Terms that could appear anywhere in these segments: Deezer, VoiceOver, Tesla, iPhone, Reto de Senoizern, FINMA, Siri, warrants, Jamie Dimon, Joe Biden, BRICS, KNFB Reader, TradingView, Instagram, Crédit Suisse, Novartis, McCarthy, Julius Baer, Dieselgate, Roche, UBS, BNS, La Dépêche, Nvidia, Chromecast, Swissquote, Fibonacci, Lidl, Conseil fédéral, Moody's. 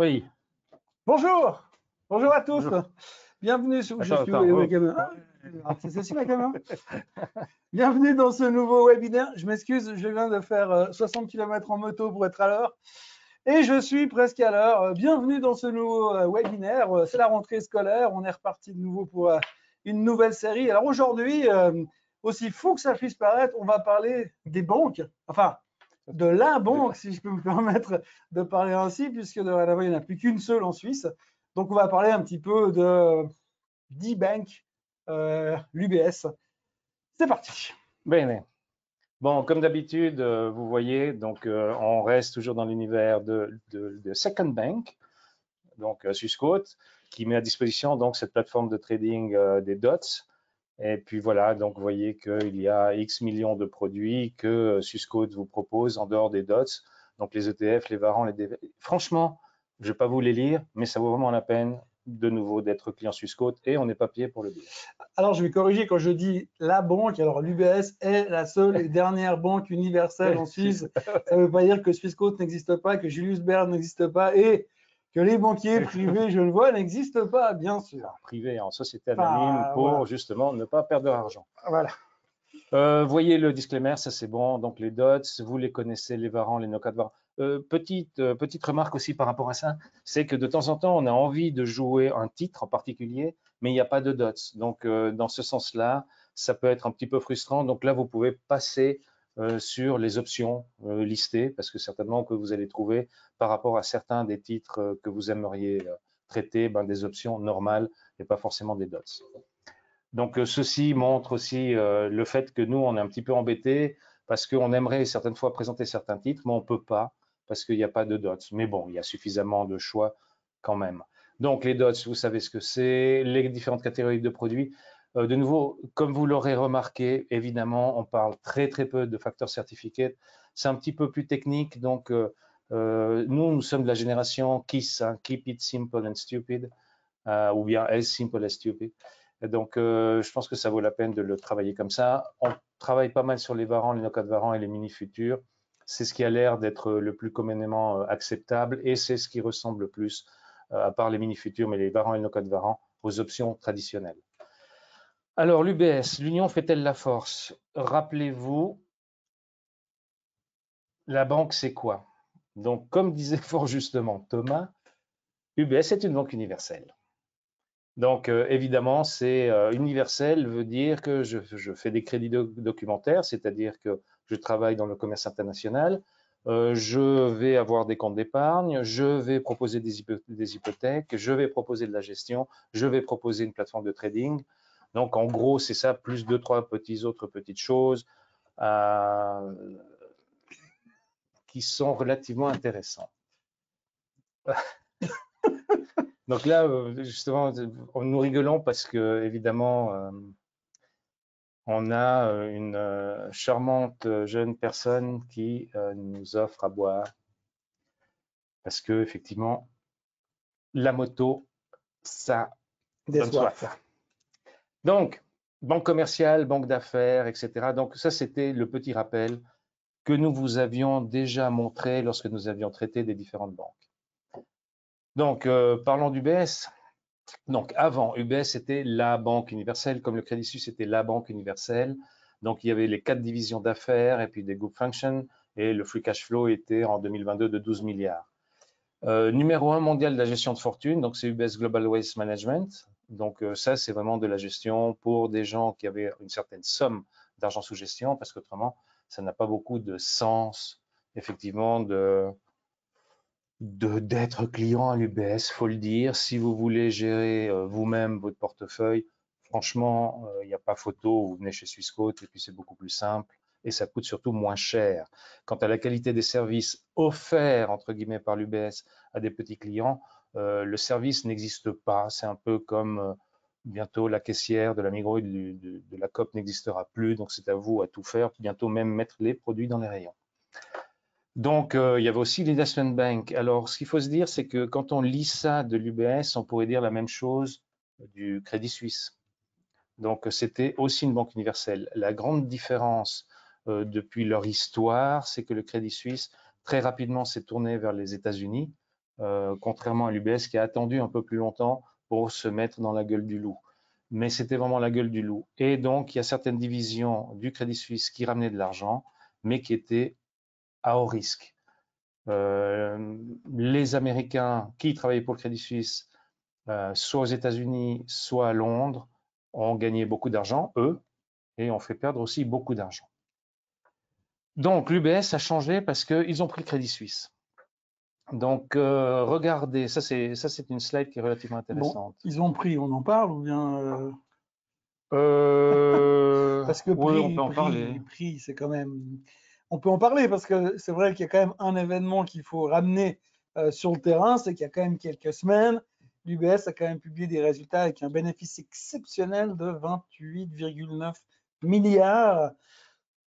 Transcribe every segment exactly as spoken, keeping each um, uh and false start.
Oui. Bonjour. Bonjour à tous. Bonjour. Bienvenue sur attends, attends, suis... ouais. ah, c'est ceci, la caméra. Bienvenue dans ce nouveau webinaire. Je m'excuse, je viens de faire soixante kilomètres en moto pour être à l'heure. Et je suis presque à l'heure. Bienvenue dans ce nouveau webinaire. C'est la rentrée scolaire. On est reparti de nouveau pour une nouvelle série. Alors aujourd'hui, aussi fou que ça puisse paraître, on va parler des banques. Enfin, de la banque, si je peux me permettre de parler ainsi, puisque dorénavant, il n'y en a plus qu'une seule en Suisse. Donc, on va parler un petit peu de d'e-bank, euh, l'U B S. C'est parti. Bene. Bon, comme d'habitude, euh, vous voyez, donc, euh, on reste toujours dans l'univers de, de, de Second Bank, donc euh, Swissquote, qui met à disposition donc cette plateforme de trading euh, des dots. Et puis voilà, donc vous voyez qu'il y a X millions de produits que Swissquote vous propose en dehors des dots. Donc les E T F, les warrants, les D V. Franchement, je ne vais pas vous les lire, mais ça vaut vraiment la peine de nouveau d'être client Swissquote et on n'est pas payé pour le dire. Alors je vais corriger quand je dis la banque. Alors l'U B S est la seule et dernière banque universelle en Suisse. Ça ne veut pas dire que Swissquote n'existe pas, que Julius Baer n'existe pas et que les banquiers privés, je le vois, n'existent pas, bien sûr. Privés en société anonyme ah, pour voilà. justement ne pas perdre d'argent. Voilà. Euh, voyez le disclaimer, ça c'est bon. Donc les dots, vous les connaissez, les warrants, les knock-out warrants. Euh, petite, euh, petite remarque aussi par rapport à ça, c'est que de temps en temps, on a envie de jouer un titre en particulier, mais il n'y a pas de dots. Donc euh, dans ce sens-là, ça peut être un petit peu frustrant. Donc là, vous pouvez passer Euh, sur les options euh, listées, parce que certainement que vous allez trouver par rapport à certains des titres euh, que vous aimeriez euh, traiter, ben, des options normales et pas forcément des dots. Donc euh, ceci montre aussi euh, le fait que nous, on est un petit peu embêtés parce qu'on aimerait certaines fois présenter certains titres, mais on ne peut pas parce qu'il n'y a pas de dots. Mais bon, il y a suffisamment de choix quand même. Donc les dots, vous savez ce que c'est, les différentes catégories de produits. De nouveau, comme vous l'aurez remarqué, évidemment, on parle très, très peu de facteurs certificate. C'est un petit peu plus technique. Donc, euh, nous, nous sommes de la génération KISS, hein, Keep it simple and stupid, euh, ou bien As simple as stupid. Et donc, euh, je pense que ça vaut la peine de le travailler comme ça. On travaille pas mal sur les warrants, les knock-out warrants et les mini-futurs. C'est ce qui a l'air d'être le plus communément acceptable et c'est ce qui ressemble le plus, à part les mini-futurs, mais les warrants et les knock-out warrants, aux options traditionnelles. Alors, l'U B S, l'union fait-elle la force? Rappelez-vous, la banque, c'est quoi? Donc, comme disait fort justement Thomas, U B S est une banque universelle. Donc, euh, évidemment, c'est euh, universel veut dire que je, je fais des crédits de, documentaires, c'est-à-dire que je travaille dans le commerce international, euh, je vais avoir des comptes d'épargne, je vais proposer des, hypo, des hypothèques, je vais proposer de la gestion, je vais proposer une plateforme de trading. Donc, en gros, c'est ça, plus deux, trois petites autres petites choses euh, qui sont relativement intéressantes. Donc là, justement, nous rigolons parce que, évidemment, euh, on a une euh, charmante jeune personne qui euh, nous offre à boire parce que, effectivement, la moto, ça donne soif. Donc, banque commerciale, banque d'affaires, et cetera. Donc, ça, c'était le petit rappel que nous vous avions déjà montré lorsque nous avions traité des différentes banques. Donc, euh, parlons d'U B S. Donc, avant, U B S était la banque universelle, comme le Crédit Suisse était la banque universelle. Donc, il y avait les quatre divisions d'affaires et puis des group functions et le free cash flow était en deux mille vingt-deux de douze milliards. Euh, numéro un mondial de la gestion de fortune, donc c'est U B S Global Wealth Management. Donc euh, ça, c'est vraiment de la gestion pour des gens qui avaient une certaine somme d'argent sous gestion, parce qu'autrement, ça n'a pas beaucoup de sens, effectivement, de, de, d'être client à l'U B S, faut le dire. Si vous voulez gérer euh, vous-même votre portefeuille, franchement, il euh, n'y a pas photo, vous venez chez Swissquote et puis c'est beaucoup plus simple. Et ça coûte surtout moins cher. Quant à la qualité des services offerts, entre guillemets, par l'U B S à des petits clients, euh, le service n'existe pas. C'est un peu comme euh, bientôt la caissière de la Migros et de, de, de la C O P n'existera plus. Donc, c'est à vous à tout faire, bientôt même mettre les produits dans les rayons. Donc, euh, il y avait aussi l'Investment Bank. Alors, ce qu'il faut se dire, c'est que quand on lit ça de l'U B S, on pourrait dire la même chose du Crédit Suisse. Donc, c'était aussi une banque universelle. La grande différence Euh, depuis leur histoire, c'est que le Crédit Suisse, très rapidement, s'est tourné vers les États-Unis euh, contrairement à l'U B S qui a attendu un peu plus longtemps pour se mettre dans la gueule du loup. Mais c'était vraiment la gueule du loup. Et donc, il y a certaines divisions du Crédit Suisse qui ramenaient de l'argent, mais qui étaient à haut risque. Euh, les Américains qui travaillaient pour le Crédit Suisse, euh, soit aux États-Unis, soit à Londres, ont gagné beaucoup d'argent, eux, et ont fait perdre aussi beaucoup d'argent. Donc, l'U B S a changé parce qu'ils ont pris le Crédit Suisse. Donc, euh, regardez, ça c'est ça c'est une slide qui est relativement intéressante. Bon, ils ont pris, on en parle ou bien euh... Euh... Parce que prix, ouais, on peut en parler. Prix, c'est quand même. On peut en parler parce que c'est vrai qu'il y a quand même un événement qu'il faut ramener euh, sur le terrain, c'est qu'il y a quand même quelques semaines, l'U B S a quand même publié des résultats avec un bénéfice exceptionnel de vingt-huit virgule neuf milliards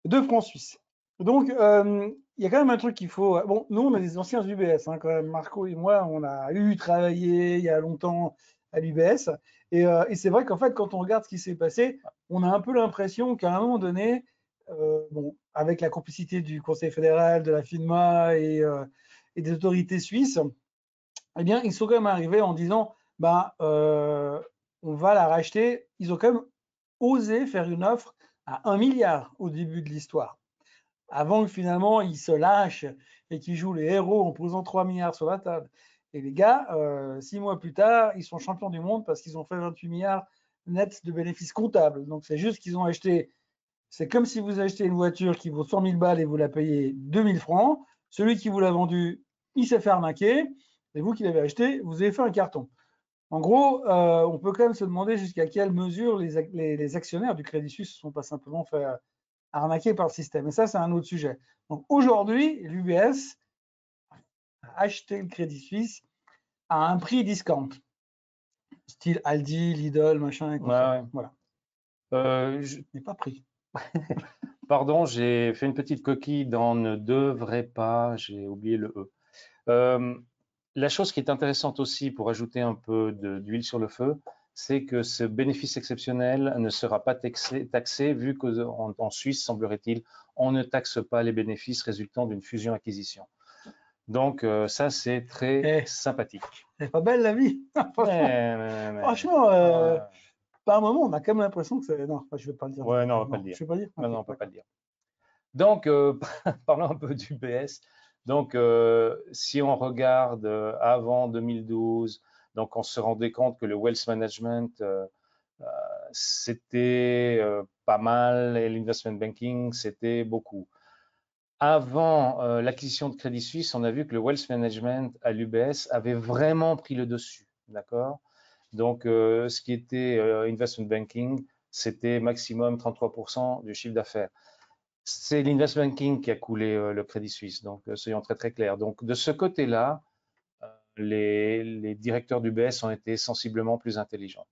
de francs suisses. Donc, euh, il y a quand même un truc qu'il faut… Bon, nous, on est des anciens U B S, hein, quand même. Marco et moi, on a eu travaillé il y a longtemps à l'U B S. Et, euh, et c'est vrai qu'en fait, quand on regarde ce qui s'est passé, on a un peu l'impression qu'à un moment donné, euh, bon, avec la complicité du Conseil fédéral, de la FINMA et, euh, et des autorités suisses, eh bien, ils sont quand même arrivés en disant bah, « euh, on va la racheter ». Ils ont quand même osé faire une offre à un milliard au début de l'histoire, avant que finalement ils se lâchent et qu'ils jouent les héros en posant trois milliards sur la table. Et les gars, euh, six mois plus tard, ils sont champions du monde parce qu'ils ont fait vingt-huit milliards nets de bénéfices comptables. Donc c'est juste qu'ils ont acheté, c'est comme si vous achetez une voiture qui vaut cent mille balles et vous la payez deux mille francs. Celui qui vous l'a vendue, il s'est fait arnaquer. Et vous qui l'avez acheté, vous avez fait un carton. En gros, euh, on peut quand même se demander jusqu'à quelle mesure les, les, les actionnaires du Crédit Suisse ne se sont pas simplement fait arnaqués par le système. Et ça, c'est un autre sujet. Donc aujourd'hui, l'U B S a acheté le Crédit Suisse à un prix discount, style Aldi, Lidl, machin, et ouais, ouais. Voilà. Euh, je n'ai pas pris. Pardon, j'ai fait une petite coquille dans ne devrait pas, j'ai oublié le E. Euh, la chose qui est intéressante aussi pour ajouter un peu d'huile sur le feu, c'est que ce bénéfice exceptionnel ne sera pas taxé, taxé vu qu'en en Suisse, semblerait-il, on ne taxe pas les bénéfices résultant d'une fusion-acquisition. Donc, euh, ça, c'est très eh, sympathique. C'est pas belle la vie. Franchement, mais, mais, mais, franchement euh, euh... par un moment, on a quand même l'impression que c'est… Non, je ne vais pas le dire. Ouais, non, on ne va pas le dire. Je vais pas dire. Non, non, on ne peut pas le dire. Donc, euh, parlons un peu du B S. Donc, euh, si on regarde euh, avant deux mille douze… Donc, on se rendait compte que le wealth management, euh, euh, c'était euh, pas mal et l'investment banking, c'était beaucoup. Avant euh, l'acquisition de Crédit Suisse, on a vu que le wealth management à l'U B S avait vraiment pris le dessus, d'accord? Donc, euh, ce qui était euh, investment banking, c'était maximum trente-trois pour cent du chiffre d'affaires. C'est l'investment banking qui a coulé euh, le Crédit Suisse, donc euh, soyons très, très clairs. Donc, de ce côté-là, Les, les directeurs du B S ont été sensiblement plus intelligents.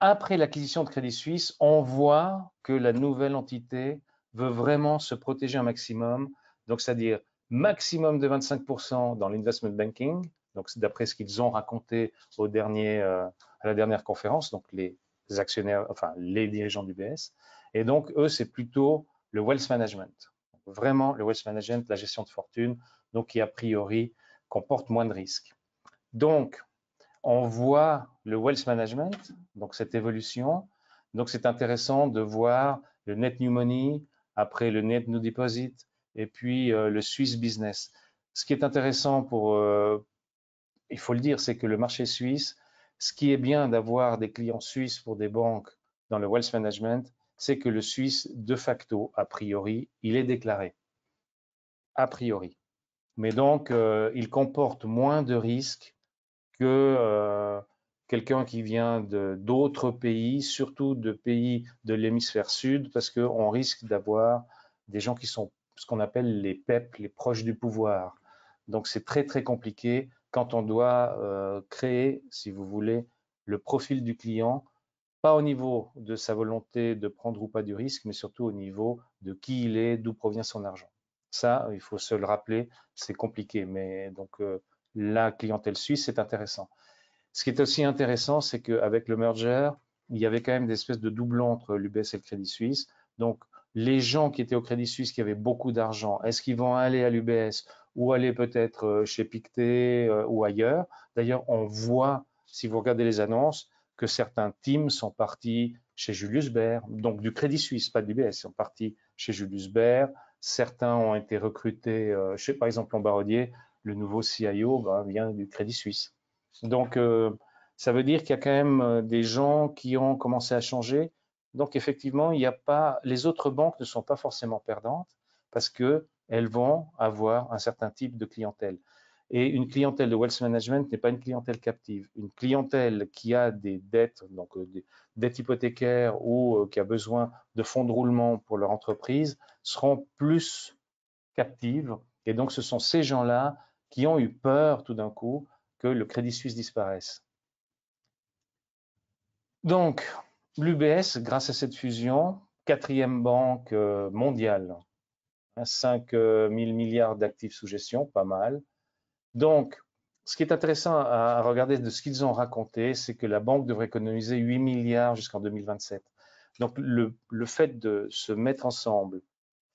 Après l'acquisition de Crédit Suisse, on voit que la nouvelle entité veut vraiment se protéger un maximum, donc c'est-à-dire maximum de vingt-cinq pour cent dans l'investment banking, donc d'après ce qu'ils ont raconté au dernier, euh, à la dernière conférence, donc les actionnaires, enfin les dirigeants du B S, et donc eux c'est plutôt le wealth management, donc, vraiment le wealth management, la gestion de fortune, donc qui a priori comporte moins de risques. Donc, on voit le wealth management, donc cette évolution. Donc, c'est intéressant de voir le net new money, après le net new deposit, et puis euh, le Swiss business. Ce qui est intéressant pour, euh, il faut le dire, c'est que le marché suisse, ce qui est bien d'avoir des clients suisses pour des banques dans le wealth management, c'est que le Suisse, de facto, a priori, il est déclaré. A priori. Mais donc, euh, il comporte moins de risques que euh, quelqu'un qui vient d'autres pays, surtout de pays de l'hémisphère sud, parce qu'on risque d'avoir des gens qui sont ce qu'on appelle les P E P, les proches du pouvoir. Donc, c'est très, très compliqué quand on doit euh, créer, si vous voulez, le profil du client, pas au niveau de sa volonté de prendre ou pas du risque, mais surtout au niveau de qui il est, d'où provient son argent. Ça, il faut se le rappeler, c'est compliqué, mais donc euh, la clientèle suisse, c'est intéressant. Ce qui est aussi intéressant, c'est qu'avec le merger, il y avait quand même des espèces de doublons entre l'U B S et le Crédit Suisse. Donc, les gens qui étaient au Crédit Suisse, qui avaient beaucoup d'argent, est-ce qu'ils vont aller à l'U B S ou aller peut-être chez Pictet euh, ou ailleurs? D'ailleurs, on voit, si vous regardez les annonces, que certains teams sont partis chez Julius Baer, donc du Crédit Suisse, pas de l'U B S, sont partis chez Julius Baer. Certains ont été recrutés euh, chez, par exemple, Lombard, le nouveau C I O ben, vient du Crédit Suisse. Donc, euh, ça veut dire qu'il y a quand même des gens qui ont commencé à changer. Donc, effectivement, il n'y a pas, les autres banques ne sont pas forcément perdantes parce qu'elles vont avoir un certain type de clientèle. Et une clientèle de wealth management n'est pas une clientèle captive. Une clientèle qui a des dettes, donc des dettes hypothécaires ou qui a besoin de fonds de roulement pour leur entreprise, seront plus captives. Et donc, ce sont ces gens-là qui ont eu peur tout d'un coup que le Crédit Suisse disparaisse. Donc, l'U B S, grâce à cette fusion, quatrième banque mondiale, cinq mille milliards d'actifs sous gestion, pas mal. Donc, ce qui est intéressant à regarder de ce qu'ils ont raconté, c'est que la banque devrait économiser huit milliards jusqu'en deux mille vingt-sept. Donc, le, le fait de se mettre ensemble,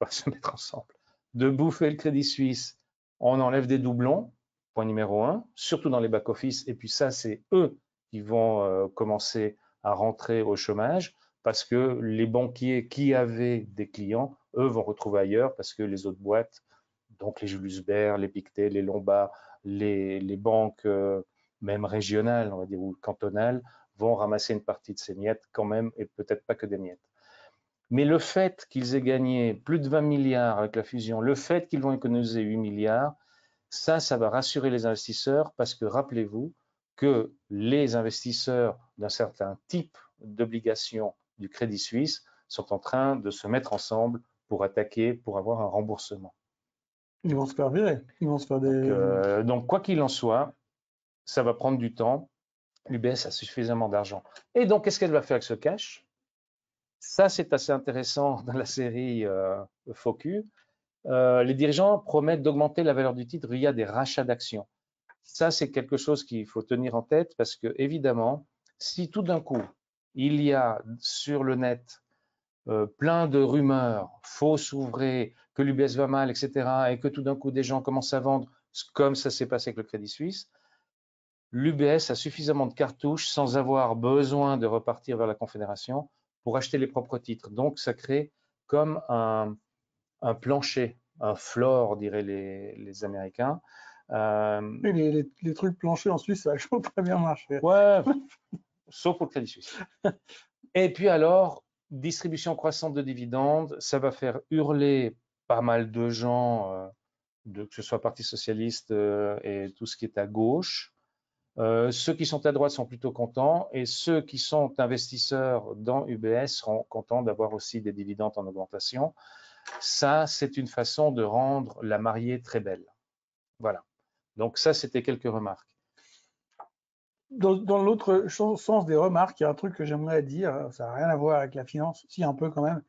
enfin, se mettre ensemble, de bouffer le Crédit Suisse, on enlève des doublons, point numéro un, surtout dans les back-office. Et puis ça, c'est eux qui vont euh, commencer à rentrer au chômage parce que les banquiers qui avaient des clients, eux, vont retrouver ailleurs parce que les autres boîtes, donc les Julius Baer, les Pictet, les Lombard, les, les banques euh, même régionales, on va dire, ou cantonales, vont ramasser une partie de ces miettes quand même et peut-être pas que des miettes. Mais le fait qu'ils aient gagné plus de vingt milliards avec la fusion, le fait qu'ils vont économiser huit milliards, ça, ça va rassurer les investisseurs parce que rappelez-vous que les investisseurs d'un certain type d'obligation du Crédit Suisse sont en train de se mettre ensemble pour attaquer, pour avoir un remboursement. Ils vont se faire virer. Ils vont se faire des... Donc, euh, donc quoi qu'il en soit, ça va prendre du temps. L'U B S a suffisamment d'argent. Et donc, qu'est-ce qu'elle va faire avec ce cash? Ça, c'est assez intéressant dans la série euh, Focus. Euh, les dirigeants promettent d'augmenter la valeur du titre via des rachats d'actions. Ça, c'est quelque chose qu'il faut tenir en tête parce que, évidemment, si tout d'un coup, il y a sur le net euh, plein de rumeurs, fausses ou vraies, que l'U B S va mal, et cetera, et que tout d'un coup, des gens commencent à vendre, comme ça s'est passé avec le Crédit Suisse, l'U B S a suffisamment de cartouches sans avoir besoin de repartir vers la Confédération pour acheter les propres titres. Donc, ça crée comme un... un plancher, un floor, diraient les, les Américains. Euh... Les, les, les trucs planchers en Suisse, ça a toujours pas bien marché. Ouais, sauf pour le Crédit Suisse. Et puis alors, distribution croissante de dividendes, ça va faire hurler pas mal de gens, euh, de, que ce soit Parti socialiste euh, et tout ce qui est à gauche. Euh, ceux qui sont à droite sont plutôt contents et ceux qui sont investisseurs dans U B S seront contents d'avoir aussi des dividendes en augmentation. Ça, c'est une façon de rendre la mariée très belle. Voilà. Donc, ça, c'était quelques remarques. Dans, dans l'autre sens des remarques, il y a un truc que j'aimerais dire. Ça n'a rien à voir avec la finance, si un peu quand même.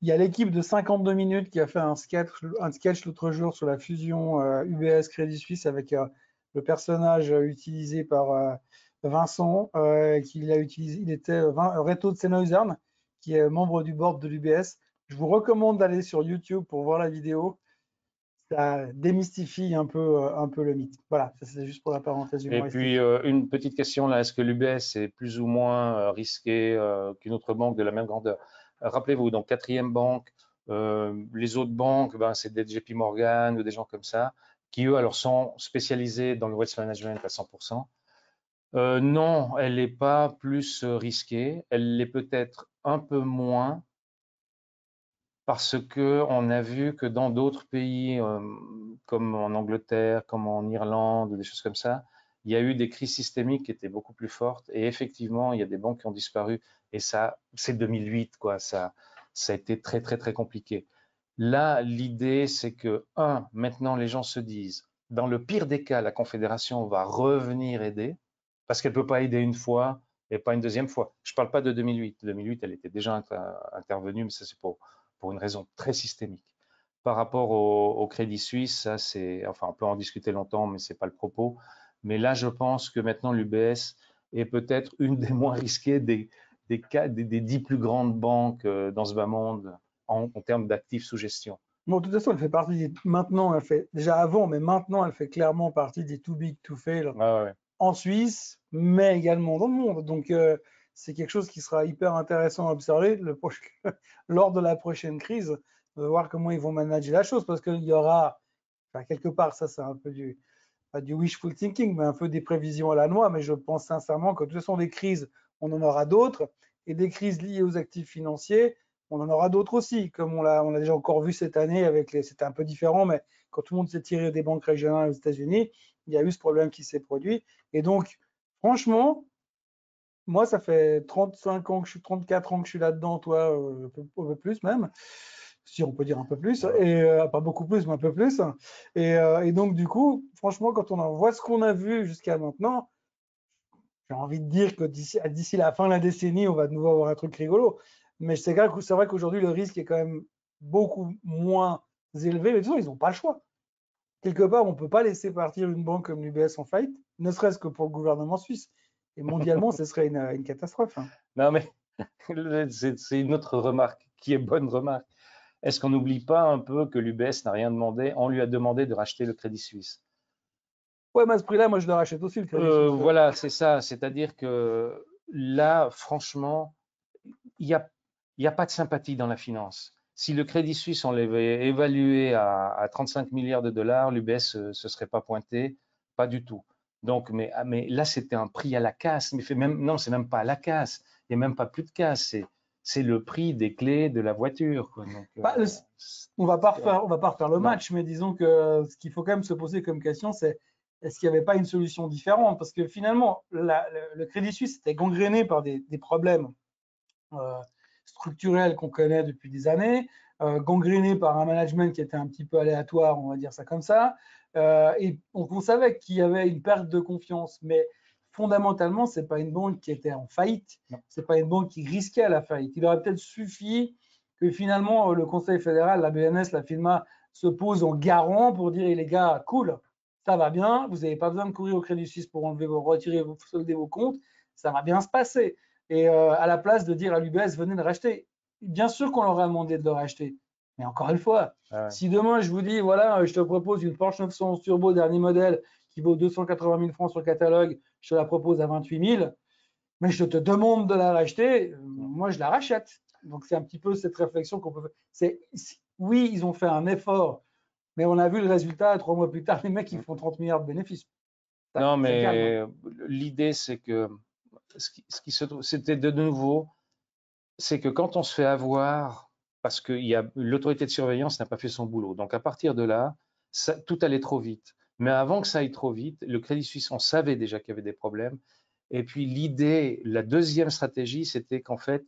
Il y a l'équipe de cinquante-deux minutes qui a fait un sketch, un sketch l'autre jour sur la fusion euh, U B S Crédit Suisse avec euh, le personnage utilisé par euh, Vincent. Euh, qu'il a utilisé, il était euh, Reto de Senoizern, qui est membre du board de l'U B S. Je vous recommande d'aller sur YouTube pour voir la vidéo. Ça démystifie un peu, un peu le mythe. Voilà, c'est juste pour la parenthèse. Et puis, euh, une petite question là, est-ce que l'U B S est plus ou moins risqué euh, qu'une autre banque de la même grandeur? Rappelez-vous, donc quatrième banque, euh, les autres banques, ben, c'est des J P Morgan ou des gens comme ça, qui eux, alors, sont spécialisés dans le wealth management à cent pour cent. Euh, non, elle n'est pas plus risquée. Elle l'est peut-être un peu moins, parce qu'on a vu que dans d'autres pays, euh, comme en Angleterre, comme en Irlande, ou des choses comme ça, il y a eu des crises systémiques qui étaient beaucoup plus fortes. Et effectivement, il y a des banques qui ont disparu. Et ça, c'est deux mille huit, quoi. Ça, ça a été très, très, très compliqué. Là, l'idée, c'est que, un, maintenant, les gens se disent, dans le pire des cas, la Confédération va revenir aider, parce qu'elle ne peut pas aider une fois et pas une deuxième fois. Je ne parle pas de deux mille huit. deux mille huit, elle était déjà intervenue, mais ça, c'est pour... pour une raison très systémique. Par rapport au, au Crédit Suisse, ça c'est, enfin on peut en discuter longtemps, mais ce n'est pas le propos. Mais là, je pense que maintenant l'U B S est peut-être une des moins risquées des, des, des, des dix plus grandes banques dans ce bas monde en, en termes d'actifs sous gestion. Bon, de toute façon, elle fait partie des, maintenant, elle fait déjà avant, mais maintenant, elle fait clairement partie des too big to fail ah ouais. en Suisse, mais également dans le monde. Donc, euh, c'est quelque chose qui sera hyper intéressant à observer le, lors de la prochaine crise, de voir comment ils vont manager la chose, parce qu'il y aura, enfin, quelque part, ça, c'est un peu du, pas du wishful thinking, mais un peu des prévisions à la noix, mais je pense sincèrement que de toute façon, des crises, on en aura d'autres, et des crises liées aux actifs financiers, on en aura d'autres aussi, comme on l'a on l'a déjà encore vu cette année, avec les, c'était un peu différent, mais quand tout le monde s'est tiré des banques régionales aux États-Unis, il y a eu ce problème qui s'est produit. Et donc, franchement, moi, ça fait trente-cinq ans que je suis, trente-quatre ans que je suis là-dedans, toi, un peu, un peu plus même, si on peut dire un peu plus, et euh, pas beaucoup plus, mais un peu plus. Et, euh, et donc, du coup, franchement, quand on en voit ce qu'on a vu jusqu'à maintenant, j'ai envie de dire que d'ici, d'ici la fin de la décennie, on va de nouveau avoir un truc rigolo. Mais c'est vrai qu'aujourd'hui, le risque est quand même beaucoup moins élevé. Mais de toute façon, ils n'ont pas le choix. Quelque part, on ne peut pas laisser partir une banque comme l'U B S en faillite, ne serait-ce que pour le gouvernement suisse. Et mondialement, ce serait une, une catastrophe. Hein. Non, mais c'est une autre remarque qui est bonne remarque. Est-ce qu'on n'oublie pas un peu que l'U B S n'a rien demandé? On lui a demandé de racheter le Crédit Suisse. Ouais, mais à ce prix-là, moi, je le rachète aussi, le Crédit euh, Suisse. Voilà, c'est ça. C'est-à-dire que là, franchement, il y a Il n'y a pas de sympathie dans la finance. Si le Crédit Suisse, on l'avait évalué à, à trente-cinq milliards de dollars, l'U B S ne se serait pas pointé, pas du tout. Donc, mais, mais là, c'était un prix à la casse. Mais fait même, non, ce n'est même pas à la casse. Il n'y a même pas plus de casse. C'est le prix des clés de la voiture. Quoi. Donc, bah, euh, on ne va pas refaire, on va pas refaire le non. match, mais disons que ce qu'il faut quand même se poser comme question, c'est est-ce qu'il n'y avait pas une solution différente? Parce que finalement, la, le, le Crédit Suisse était gangréné par des, des problèmes euh, structurel qu'on connaît depuis des années, euh, gangréné par un management qui était un petit peu aléatoire, on va dire ça comme ça, euh, et donc on savait qu'il y avait une perte de confiance, mais fondamentalement, ce n'est pas une banque qui était en faillite, ce n'est pas une banque qui risquait la faillite. Il aurait peut-être suffi que finalement le Conseil fédéral, la B N S, la FINMA se posent en garant pour dire les gars, cool, ça va bien, vous n'avez pas besoin de courir au Crédit Suisse pour enlever vos, retirer, vous solder vos comptes, ça va bien se passer. Et euh, à la place de dire à l'U B S, venez le racheter. Bien sûr qu'on leur a demandé de le racheter. Mais encore une fois, ah ouais. si demain je vous dis, voilà, je te propose une Porsche neuf cent onze Turbo, dernier modèle, qui vaut deux cent quatre-vingt mille francs sur le catalogue, je te la propose à vingt-huit mille, mais je te demande de la racheter, moi je la rachète. Donc c'est un petit peu cette réflexion qu'on peut faire. C'est, oui, ils ont fait un effort, mais on a vu le résultat, trois mois plus tard, les mecs, ils font trente milliards de bénéfices. Ça, non, mais l'idée, c'est que Ce qui, ce qui se trouve, c'était de nouveau, c'est que quand on se fait avoir, parce que il y a, l'autorité de surveillance n'a pas fait son boulot, donc à partir de là, ça, tout allait trop vite. Mais avant que ça aille trop vite, le Crédit Suisse, on savait déjà qu'il y avait des problèmes. Et puis l'idée, la deuxième stratégie, c'était qu'en fait,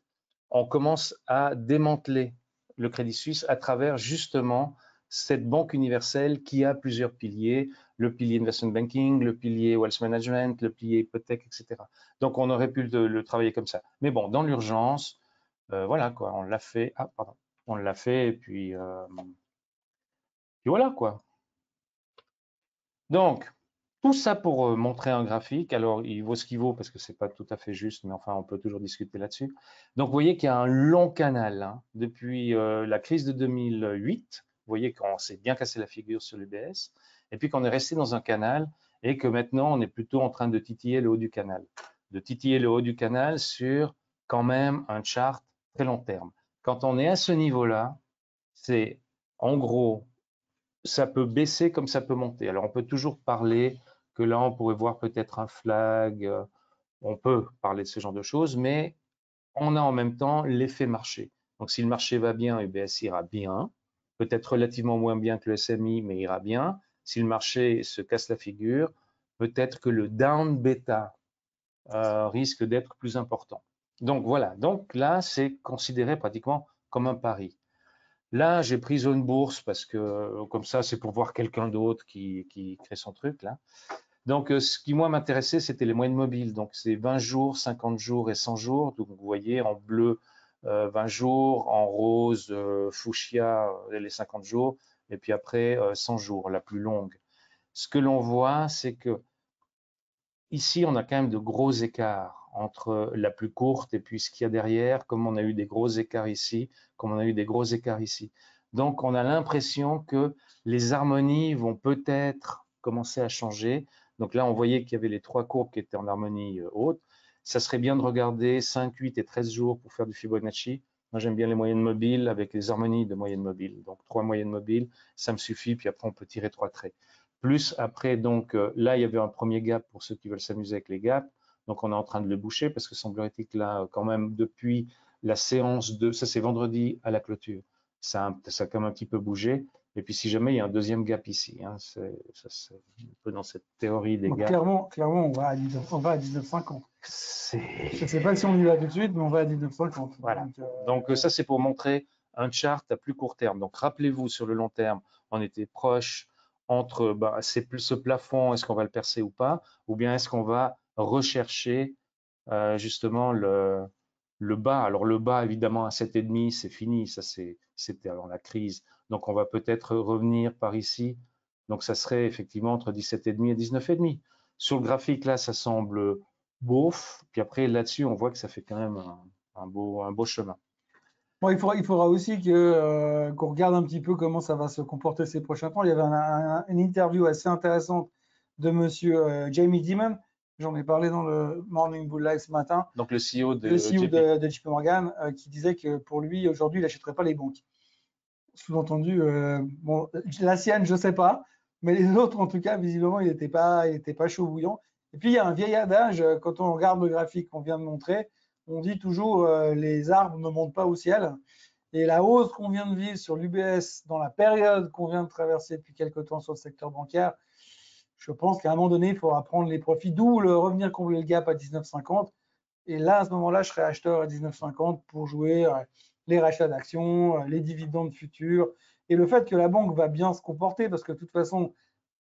on commence à démanteler le Crédit Suisse à travers justement cette banque universelle qui a plusieurs piliers, le pilier investment banking, le pilier wealth management, le pilier hypothèque, et cetera. Donc, on aurait pu le, le travailler comme ça. Mais bon, dans l'urgence, euh, voilà quoi, on l'a fait. Ah, pardon, on l'a fait et puis, euh, puis voilà quoi. Donc, tout ça pour euh, montrer un graphique. Alors, il vaut ce qu'il vaut parce que c'est pas tout à fait juste, mais enfin, on peut toujours discuter là-dessus. Donc, vous voyez qu'il y a un long canal hein, depuis euh, la crise de deux mille huit. Vous voyez qu'on s'est bien cassé la figure sur l'U B S et puis qu'on est resté dans un canal et que maintenant, on est plutôt en train de titiller le haut du canal. De titiller le haut du canal sur quand même un chart très long terme. Quand on est à ce niveau-là, c'est en gros, ça peut baisser comme ça peut monter. Alors, on peut toujours parler que là, on pourrait voir peut-être un flag. On peut parler de ce genre de choses, mais on a en même temps l'effet marché. Donc, si le marché va bien, l'U B S ira bien. Peut-être relativement moins bien que le S M I, mais ira bien. Si le marché se casse la figure, peut-être que le down beta euh, risque d'être plus important. Donc voilà, donc là, c'est considéré pratiquement comme un pari. Là, j'ai pris zone bourse parce que comme ça, c'est pour voir quelqu'un d'autre qui, qui crée son truc. Là. Donc, ce qui, moi, m'intéressait, c'était les moyennes mobiles. Donc, c'est vingt jours, cinquante jours et cent jours. Donc, vous voyez en bleu, vingt jours, en rose, euh, fuchsia, les cinquante jours, et puis après euh, cent jours, la plus longue. Ce que l'on voit, c'est que ici, on a quand même de gros écarts entre la plus courte et puis ce qu'il y a derrière, comme on a eu des gros écarts ici, comme on a eu des gros écarts ici. Donc, on a l'impression que les harmonies vont peut-être commencer à changer. Donc là, on voyait qu'il y avait les trois courbes qui étaient en harmonie haute. Ça serait bien de regarder cinq, huit et treize jours pour faire du Fibonacci. Moi, j'aime bien les moyennes mobiles avec les harmonies de moyennes mobiles. Donc, trois moyennes mobiles, ça me suffit. Puis après, on peut tirer trois traits. Plus après, donc là, il y avait un premier gap pour ceux qui veulent s'amuser avec les gaps. Donc, on est en train de le boucher parce que semblerait-il que là, quand même, depuis la séance de… Ça, c'est vendredi à la clôture. Ça a, ça a quand même un petit peu bougé. Et puis, si jamais, il y a un deuxième gap ici. Hein, c'est, ça, c'est un peu dans cette théorie des bon, gaps. Clairement, clairement, on va à dix-neuf cinquante. Je ne sais pas si on y va tout de suite, mais on va à dix-neuf cinquante. Voilà. Donc, euh... donc, ça, c'est pour montrer un chart à plus court terme. Donc, rappelez-vous, sur le long terme, on était proche entre bah, c'est plus ce plafond, est-ce qu'on va le percer ou pas, ou bien est-ce qu'on va rechercher euh, justement le… Le bas, alors le bas, évidemment, à sept virgule cinq, c'est fini. Ça, c'était avant la crise. Donc, on va peut-être revenir par ici. Donc, ça serait effectivement entre dix-sept virgule cinq et dix-neuf virgule cinq. Sur le graphique, là, ça semble beauf. Puis après, là-dessus, on voit que ça fait quand même un, un, beau, un beau chemin. Bon, il faudra, il faudra aussi que, euh, qu'on regarde un petit peu comment ça va se comporter ces prochains temps. Il y avait un, un, une interview assez intéressante de monsieur euh, Jamie Dimon. J'en ai parlé dans le Morning Bull Live ce matin. Donc, le C E O de, le C E O de, de J P Morgan euh, qui disait que pour lui, aujourd'hui, il n'achèterait pas les banques. Sous-entendu, euh, bon, la sienne, je ne sais pas, mais les autres, en tout cas, visiblement, il n'était pas, il n'était pas chaud bouillant. Et puis, il y a un vieil adage, quand on regarde le graphique qu'on vient de montrer, on dit toujours euh, les arbres ne montent pas au ciel. Et la hausse qu'on vient de vivre sur l'U B S dans la période qu'on vient de traverser depuis quelques temps sur le secteur bancaire, je pense qu'à un moment donné, il faudra prendre les profits, d'où le revenir combler le gap à dix-neuf cinquante. Et là, à ce moment-là, je serai acheteur à dix-neuf cinquante pour jouer les rachats d'actions, les dividendes futurs et le fait que la banque va bien se comporter parce que de toute façon,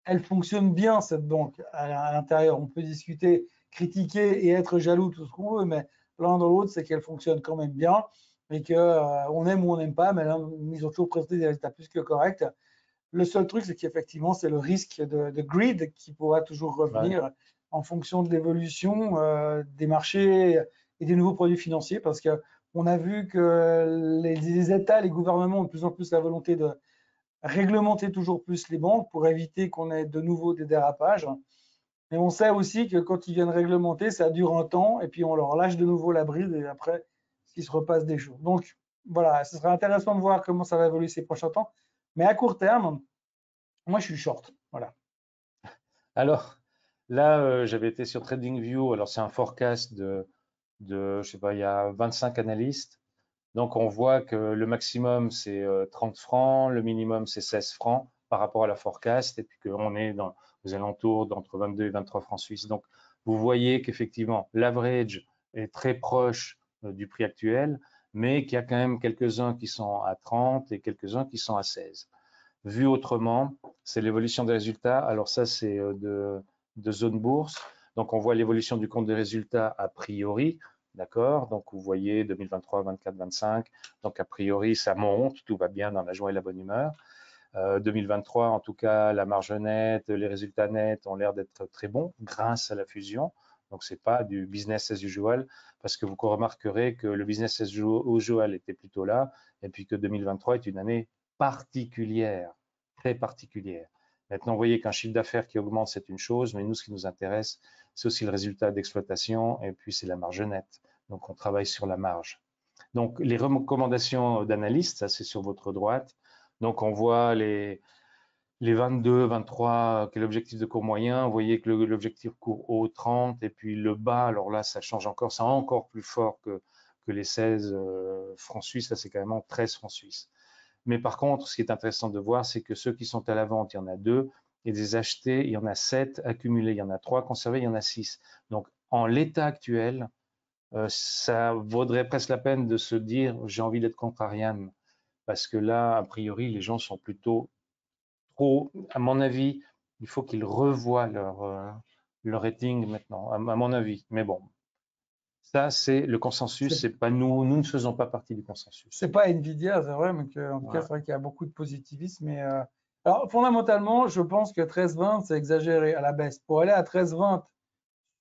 elle fonctionne bien, cette banque. À l'intérieur, on peut discuter, critiquer et être jaloux, tout ce qu'on veut, mais l'un dans l'autre, c'est qu'elle fonctionne quand même bien et qu'on aime ou on n'aime pas, mais ils ont toujours présenté des résultats plus que corrects. Le seul truc, c'est qu'effectivement, c'est le risque de, de greed qui pourra toujours revenir ouais. en fonction de l'évolution euh, des marchés et des nouveaux produits financiers parce qu'on a vu que les, les États, les gouvernements ont de plus en plus la volonté de réglementer toujours plus les banques pour éviter qu'on ait de nouveau des dérapages. Mais on sait aussi que quand ils viennent réglementer, ça dure un temps et puis on leur lâche de nouveau la bride et après, ils se repassent des choses. Donc, voilà, ce sera intéressant de voir comment ça va évoluer ces prochains temps. Mais à court terme, moi, je suis short. Voilà. Alors, là, euh, j'avais été sur TradingView. Alors, c'est un forecast de, de, je sais pas, il y a vingt-cinq analystes. Donc, on voit que le maximum, c'est trente francs. Le minimum, c'est seize francs par rapport à la forecast. Et puis, qu'on est dans, aux alentours d'entre vingt-deux et vingt-trois francs suisses. Donc, vous voyez qu'effectivement, l'average est très proche euh, du prix actuel, mais qu'il y a quand même quelques-uns qui sont à trente et quelques-uns qui sont à seize. Vu autrement, c'est l'évolution des résultats. Alors ça, c'est de, de zone bourse. Donc, on voit l'évolution du compte des résultats a priori, d'accord? Donc, vous voyez deux mille vingt-trois, vingt-quatre, vingt-cinq. Donc, a priori, ça monte, tout va bien dans la joie et la bonne humeur. Euh, deux mille vingt-trois, en tout cas, la marge nette, les résultats nets ont l'air d'être très bons grâce à la fusion. Donc, ce n'est pas du business as usual parce que vous remarquerez que le business as usual était plutôt là et puis que deux mille vingt-trois est une année particulière, très particulière. Maintenant, vous voyez qu'un chiffre d'affaires qui augmente, c'est une chose, mais nous, ce qui nous intéresse, c'est aussi le résultat d'exploitation et puis c'est la marge nette. Donc, on travaille sur la marge. Donc, les recommandations d'analystes, ça, c'est sur votre droite. Donc, on voit les… Les vingt-deux, vingt-trois, qui est l'objectif de cours moyen, vous voyez que l'objectif cours haut, trente, et puis le bas, alors là, ça change encore, c'est encore plus fort que, que les seize euh, francs suisses, là, c'est carrément treize francs suisses. Mais par contre, ce qui est intéressant de voir, c'est que ceux qui sont à la vente, il y en a deux, et des achetés, il y en a sept accumulés, il y en a trois conservés, il y en a six. Donc, en l'état actuel, euh, ça vaudrait presque la peine de se dire, j'ai envie d'être contrarian, parce que là, a priori, les gens sont plutôt… À mon avis, il faut qu'ils revoient leur, euh, leur rating maintenant, à, à mon avis. Mais bon, ça, c'est le consensus, c'est pas nous, nous ne faisons pas partie du consensus. C'est pas Nvidia, c'est vrai, mais que, en tout cas, c'est vrai qu'il y a beaucoup de positivisme. Mais, euh, alors, fondamentalement, je pense que treize vingt, c'est exagéré à la baisse. Pour aller à treize vingt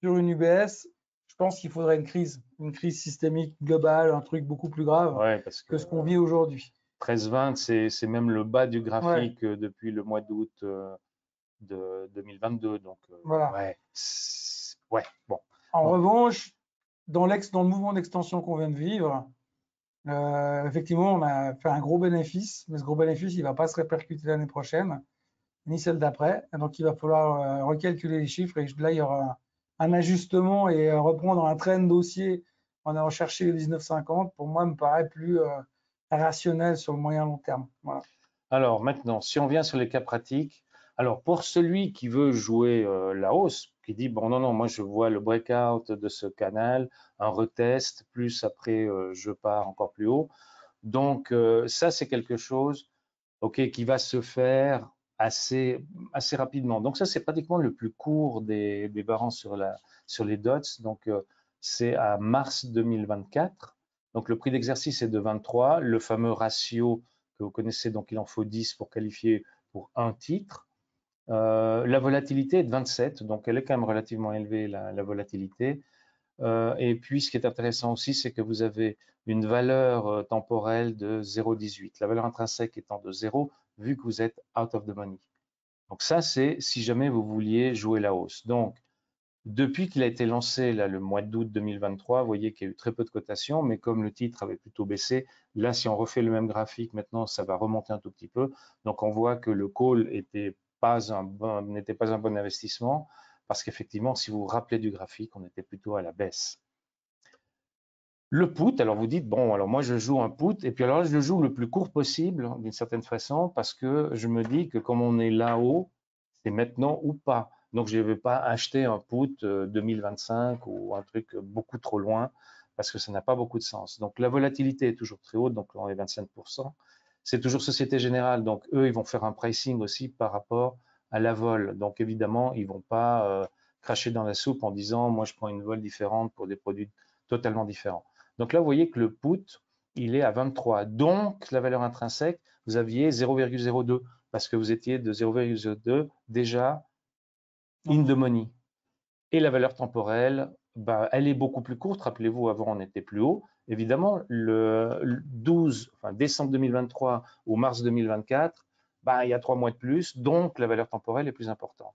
sur une U B S, je pense qu'il faudrait une crise, une crise systémique globale, un truc beaucoup plus grave ouais, parce que, que ce qu'on vit aujourd'hui. treize vingt, c'est même le bas du graphique ouais. depuis le mois d'août de deux mille vingt-deux. Donc, voilà. Ouais, ouais, bon. En bon. revanche, dans, l'ex, dans le mouvement d'extension qu'on vient de vivre, euh, effectivement, on a fait un gros bénéfice, mais ce gros bénéfice, il ne va pas se répercuter l'année prochaine, ni celle d'après. Donc, il va falloir euh, recalculer les chiffres et là, il y aura un ajustement et euh, reprendre un train de dossier en allant chercher les dix-neuf cinquante, pour moi, me paraît plus euh, rationnel sur le moyen long terme. Voilà. Alors, maintenant, si on vient sur les cas pratiques, alors pour celui qui veut jouer euh, la hausse, qui dit, bon, non, non, moi, je vois le breakout de ce canal, un retest, plus après, euh, je pars encore plus haut. Donc, euh, ça, c'est quelque chose okay, qui va se faire assez, assez rapidement. Donc, ça, c'est pratiquement le plus court des, des barrants sur, la, sur les dots. Donc, euh, c'est à mars deux mille vingt-quatre. Donc, le prix d'exercice est de vingt-trois. Le fameux ratio que vous connaissez, donc, il en faut dix pour qualifier pour un titre. Euh, la volatilité est de vingt-sept, donc elle est quand même relativement élevée, la, la volatilité. Euh, et puis, ce qui est intéressant aussi, c'est que vous avez une valeur euh, temporelle de zéro virgule dix-huit, la valeur intrinsèque étant de zéro, vu que vous êtes out of the money. Donc ça, c'est si jamais vous vouliez jouer la hausse. Donc, depuis qu'il a été lancé là, le mois d'août deux mille vingt-trois, vous voyez qu'il y a eu très peu de cotations, mais comme le titre avait plutôt baissé, là, si on refait le même graphique, maintenant, ça va remonter un tout petit peu. Donc, on voit que le call était Pas un bon, n'était pas un bon investissement parce qu'effectivement, si vous vous rappelez du graphique, on était plutôt à la baisse. Le put, alors vous dites, bon, alors moi je joue un put et puis alors je le joue le plus court possible d'une certaine façon parce que je me dis que comme on est là-haut, c'est maintenant ou pas. Donc, je ne vais pas acheter un put deux mille vingt-cinq ou un truc beaucoup trop loin parce que ça n'a pas beaucoup de sens. Donc, la volatilité est toujours très haute, donc on est vingt-cinq pour cent. C'est toujours Société Générale, donc eux, ils vont faire un pricing aussi par rapport à la vol. Donc, évidemment, ils ne vont pas euh, cracher dans la soupe en disant « moi, je prends une vol différente pour des produits totalement différents ». Donc là, vous voyez que le put, il est à vingt-trois. Donc, la valeur intrinsèque, vous aviez zéro virgule zéro deux parce que vous étiez de zéro virgule zéro deux déjà in the money. Et la valeur temporelle, bah, elle est beaucoup plus courte. Rappelez-vous, avant, on était plus haut. Évidemment, le douze, enfin décembre deux mille vingt-trois ou mars deux mille vingt-quatre, ben, il y a trois mois de plus, donc la valeur temporelle est plus importante.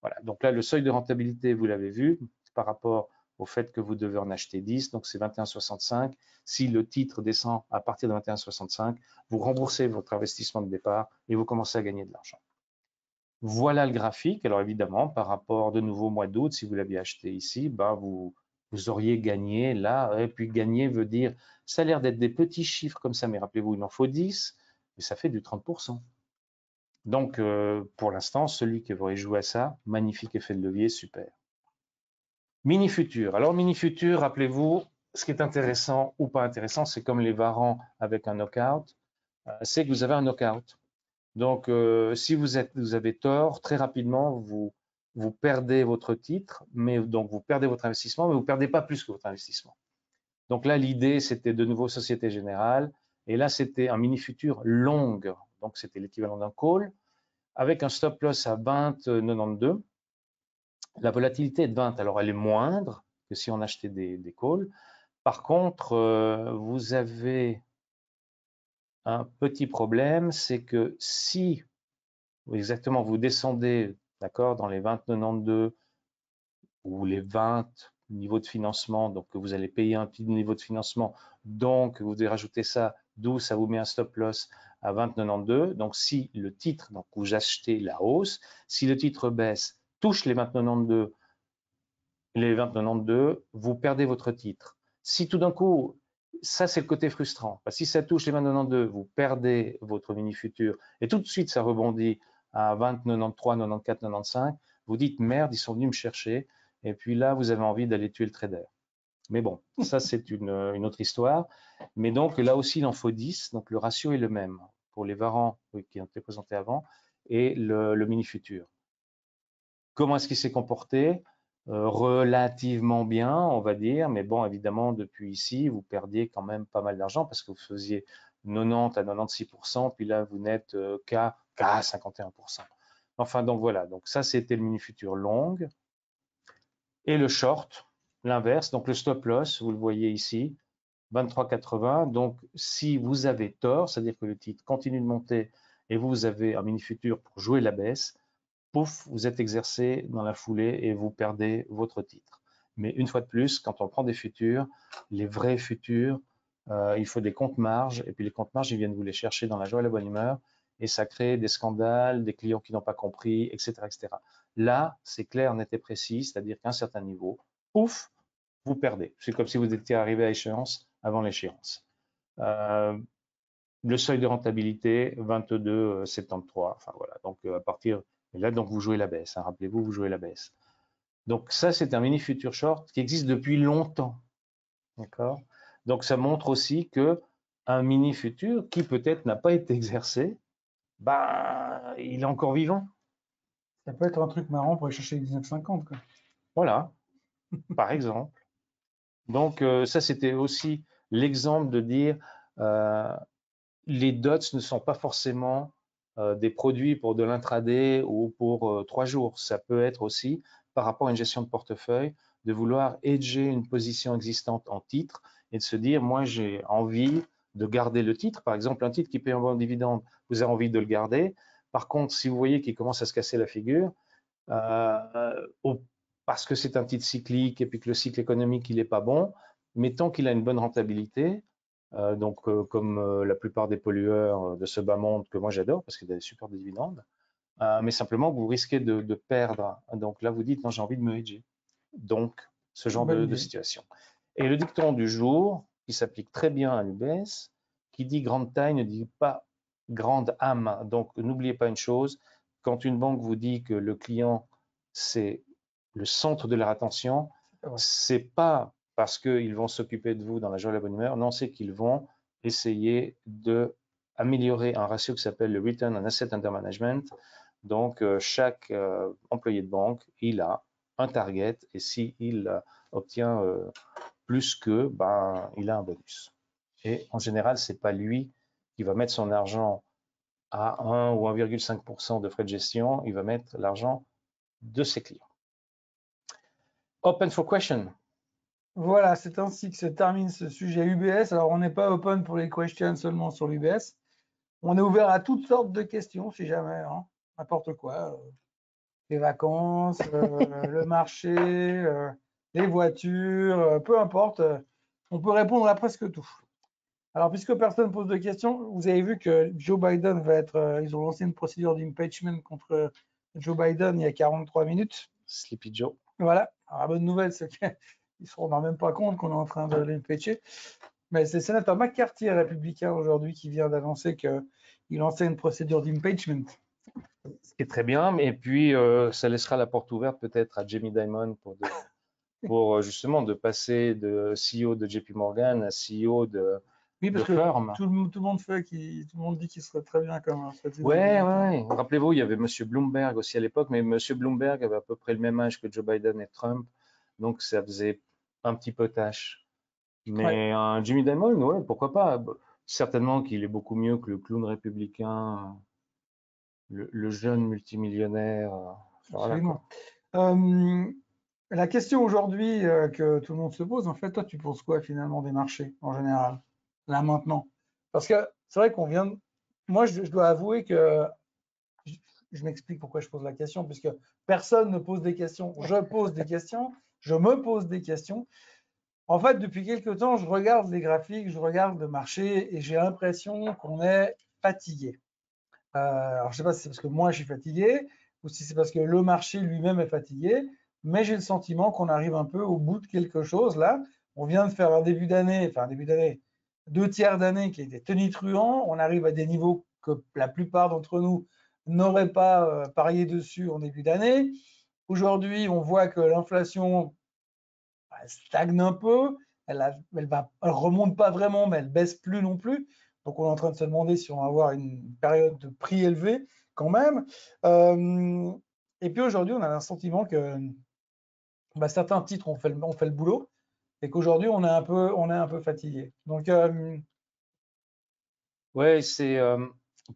Voilà. Donc là, le seuil de rentabilité, vous l'avez vu, par rapport au fait que vous devez en acheter dix, donc c'est vingt et un virgule soixante-cinq. Si le titre descend à partir de vingt et un virgule soixante-cinq, vous remboursez votre investissement de départ et vous commencez à gagner de l'argent. Voilà le graphique. Alors évidemment, par rapport de nouveau au mois d'août, si vous l'aviez acheté ici, ben, vous... vous auriez gagné là, et puis gagner veut dire, ça a l'air d'être des petits chiffres comme ça, mais rappelez-vous, il en faut dix, mais ça fait du trente pour cent. Donc, euh, pour l'instant, celui qui aurait joué à ça, magnifique effet de levier, super. Mini-futur. Alors, mini-futur, rappelez-vous, ce qui est intéressant ou pas intéressant, c'est comme les varans avec un knockout, euh, c'est que vous avez un knockout. Donc, euh, si vous, êtes, vous avez tort, très rapidement, vous... vous perdez votre titre, mais donc vous perdez votre investissement, mais vous ne perdez pas plus que votre investissement. Donc là, l'idée, c'était de nouveau Société Générale, et là, c'était un mini-futur long, donc c'était l'équivalent d'un call, avec un stop-loss à vingt virgule quatre-vingt-douze. La volatilité est de vingt, alors elle est moindre que si on achetait des, des calls. Par contre, euh, vous avez un petit problème, c'est que si, exactement, vous descendez d'accord, dans les vingt virgule quatre-vingt-douze ou les vingt niveaux de financement, donc vous allez payer un petit niveau de financement, donc vous devez rajouter ça, d'où ça vous met un stop loss à vingt virgule quatre-vingt-douze. Donc si le titre, donc vous achetez la hausse, si le titre baisse, touche les vingt virgule quatre-vingt-douze, les vingt virgule quatre-vingt-douze, vous perdez votre titre. Si tout d'un coup, ça c'est le côté frustrant, parce que si ça touche les vingt virgule quatre-vingt-douze, vous perdez votre mini futur et tout de suite ça rebondit à vingt virgule quatre-vingt-treize, quatre-vingt-quatorze, quatre-vingt-quinze, vous dites merde, ils sont venus me chercher, et puis là, vous avez envie d'aller tuer le trader. Mais bon, ça, c'est une, une autre histoire. Mais donc, là aussi, il en faut dix, donc le ratio est le même pour les varants oui, qui ont été présentés avant et le, le mini-futur. Comment est-ce qu'il s'est comporté? euh, Relativement bien, on va dire, mais bon, évidemment, depuis ici, vous perdiez quand même pas mal d'argent parce que vous faisiez quatre-vingt-dix à quatre-vingt-seize pour cent, puis là, vous n'êtes euh, qu'à Ah, cinquante et un pour cent. Enfin, donc voilà. Donc ça, c'était le mini-futur long. Et le short, l'inverse. Donc, le stop loss, vous le voyez ici, vingt-trois quatre-vingts. Donc, si vous avez tort, c'est-à-dire que le titre continue de monter et vous avez un mini futur pour jouer la baisse, pouf, vous êtes exercé dans la foulée et vous perdez votre titre. Mais une fois de plus, quand on prend des futurs, les vrais futurs, euh, il faut des comptes marges. Et puis, les comptes marges, ils viennent vous les chercher dans la joie et la bonne humeur. Et ça crée des scandales, des clients qui n'ont pas compris, et cetera, et cetera. Là, c'est clair, net et précis, c'est-à-dire qu'à un certain niveau, pouf, vous perdez. C'est comme si vous étiez arrivé à échéance avant l'échéance. Euh, le seuil de rentabilité, vingt-deux virgule soixante-treize. Enfin voilà. Donc à partir et là, donc vous jouez la baisse. Hein, rappelez-vous, vous jouez la baisse. Donc ça, c'est un mini futur short qui existe depuis longtemps. D'accord. Donc ça montre aussi que un mini futur qui peut-être n'a pas été exercé, bah, il est encore vivant. Ça peut être un truc marrant pour aller chercher les dix-neuf cinquante, quoi. Voilà, par exemple. Donc, euh, ça, c'était aussi l'exemple de dire euh, les dots ne sont pas forcément euh, des produits pour de l'intraday ou pour euh, trois jours. Ça peut être aussi, par rapport à une gestion de portefeuille, de vouloir hedger une position existante en titre et de se dire, moi, j'ai envie de garder le titre. Par exemple, un titre qui paye un bon dividende, vous avez envie de le garder. Par contre, si vous voyez qu'il commence à se casser la figure, euh, au, parce que c'est un titre cyclique et puis que le cycle économique, il n'est pas bon, mais tant qu'il a une bonne rentabilité, euh, donc euh, comme euh, la plupart des pollueurs euh, de ce bas monde que moi j'adore, parce qu'il a des super dividendes, euh, mais simplement vous risquez de, de perdre. Donc là, vous dites, non, j'ai envie de me hedger. Donc, ce genre de, de situation. Et le dicton du jour, qui s'applique très bien à l'U B S, qui dit grande taille ne dit pas grande âme. Donc, n'oubliez pas une chose, quand une banque vous dit que le client, c'est le centre de leur attention, c'est pas parce qu'ils vont s'occuper de vous dans la joie et la bonne humeur, non, c'est qu'ils vont essayer d'améliorer un ratio qui s'appelle le Return on Asset Under Management. Donc, euh, chaque euh, employé de banque, il a un target et s'il euh, obtient... Euh, plus que, ben, il a un bonus. Et en général, c'est pas lui qui va mettre son argent à un ou un virgule cinq pour cent de frais de gestion, il va mettre l'argent de ses clients. Open for question. Voilà, c'est ainsi que se termine ce sujet U B S. Alors, on n'est pas open pour les questions seulement sur l'U B S. On est ouvert à toutes sortes de questions, si jamais, hein, n'importe quoi. Euh, les vacances, euh, le marché... Euh, les voitures, peu importe, on peut répondre à presque tout. Alors, puisque personne ne pose de questions, vous avez vu que Joe Biden va être… Ils ont lancé une procédure d'impeachment contre Joe Biden il y a quarante-trois minutes. Sleepy Joe. Voilà. Alors, la bonne nouvelle, c'est qu'ils ne se rendent même pas compte qu'on est en train de l'impeacher. Mais c'est le sénateur McCarthy, républicain, aujourd'hui, qui vient d'annoncer qu'il lançait une procédure d'impeachment. Ce qui est très bien, mais puis euh, ça laissera la porte ouverte peut-être à Jamie Dimon pour… De... pour justement de passer de C E O de J P Morgan à C E O de, oui, parce de que firm. Tout le, tout le monde fait qui, tout le monde dit qu'il serait très bien comme un président. Ouais, ouais. Rappelez-vous, il y avait M. Bloomberg aussi à l'époque, mais M. Bloomberg avait à peu près le même âge que Joe Biden et Trump, donc ça faisait un petit peu tâche. Mais ouais. un Jimmy Dimon, ouais, pourquoi pas. Certainement qu'il est beaucoup mieux que le clown républicain, le, le jeune multimillionnaire. Absolument. Voilà, euh, La question aujourd'hui euh, que tout le monde se pose, en fait, toi, tu penses quoi finalement des marchés en général, là maintenant? Parce que c'est vrai qu'on vient de... Moi, je, je dois avouer que je, je m'explique pourquoi je pose la question, puisque personne ne pose des questions. Je pose des questions, je me pose des questions. En fait, depuis quelques temps, je regarde les graphiques, je regarde le marché et j'ai l'impression qu'on est fatigué. Euh, alors, je sais pas si c'est parce que moi, je suis fatigué ou si c'est parce que le marché lui-même est fatigué. Mais j'ai le sentiment qu'on arrive un peu au bout de quelque chose. Là, on vient de faire un début d'année, enfin un début d'année, deux tiers d'année qui était tonitruant. On arrive à des niveaux que la plupart d'entre nous n'auraient pas euh, parié dessus en début d'année. Aujourd'hui, on voit que l'inflation bah, stagne un peu. Elle, a, elle, va, elle remonte pas vraiment, mais elle baisse plus non plus. Donc, on est en train de se demander si on va avoir une période de prix élevé quand même. Euh, et puis aujourd'hui, on a le sentiment que Bah, certains titres ont fait, ont fait le boulot et qu'aujourd'hui, on est un peu, on est un peu fatigué. Donc, euh, ouais, c'est euh,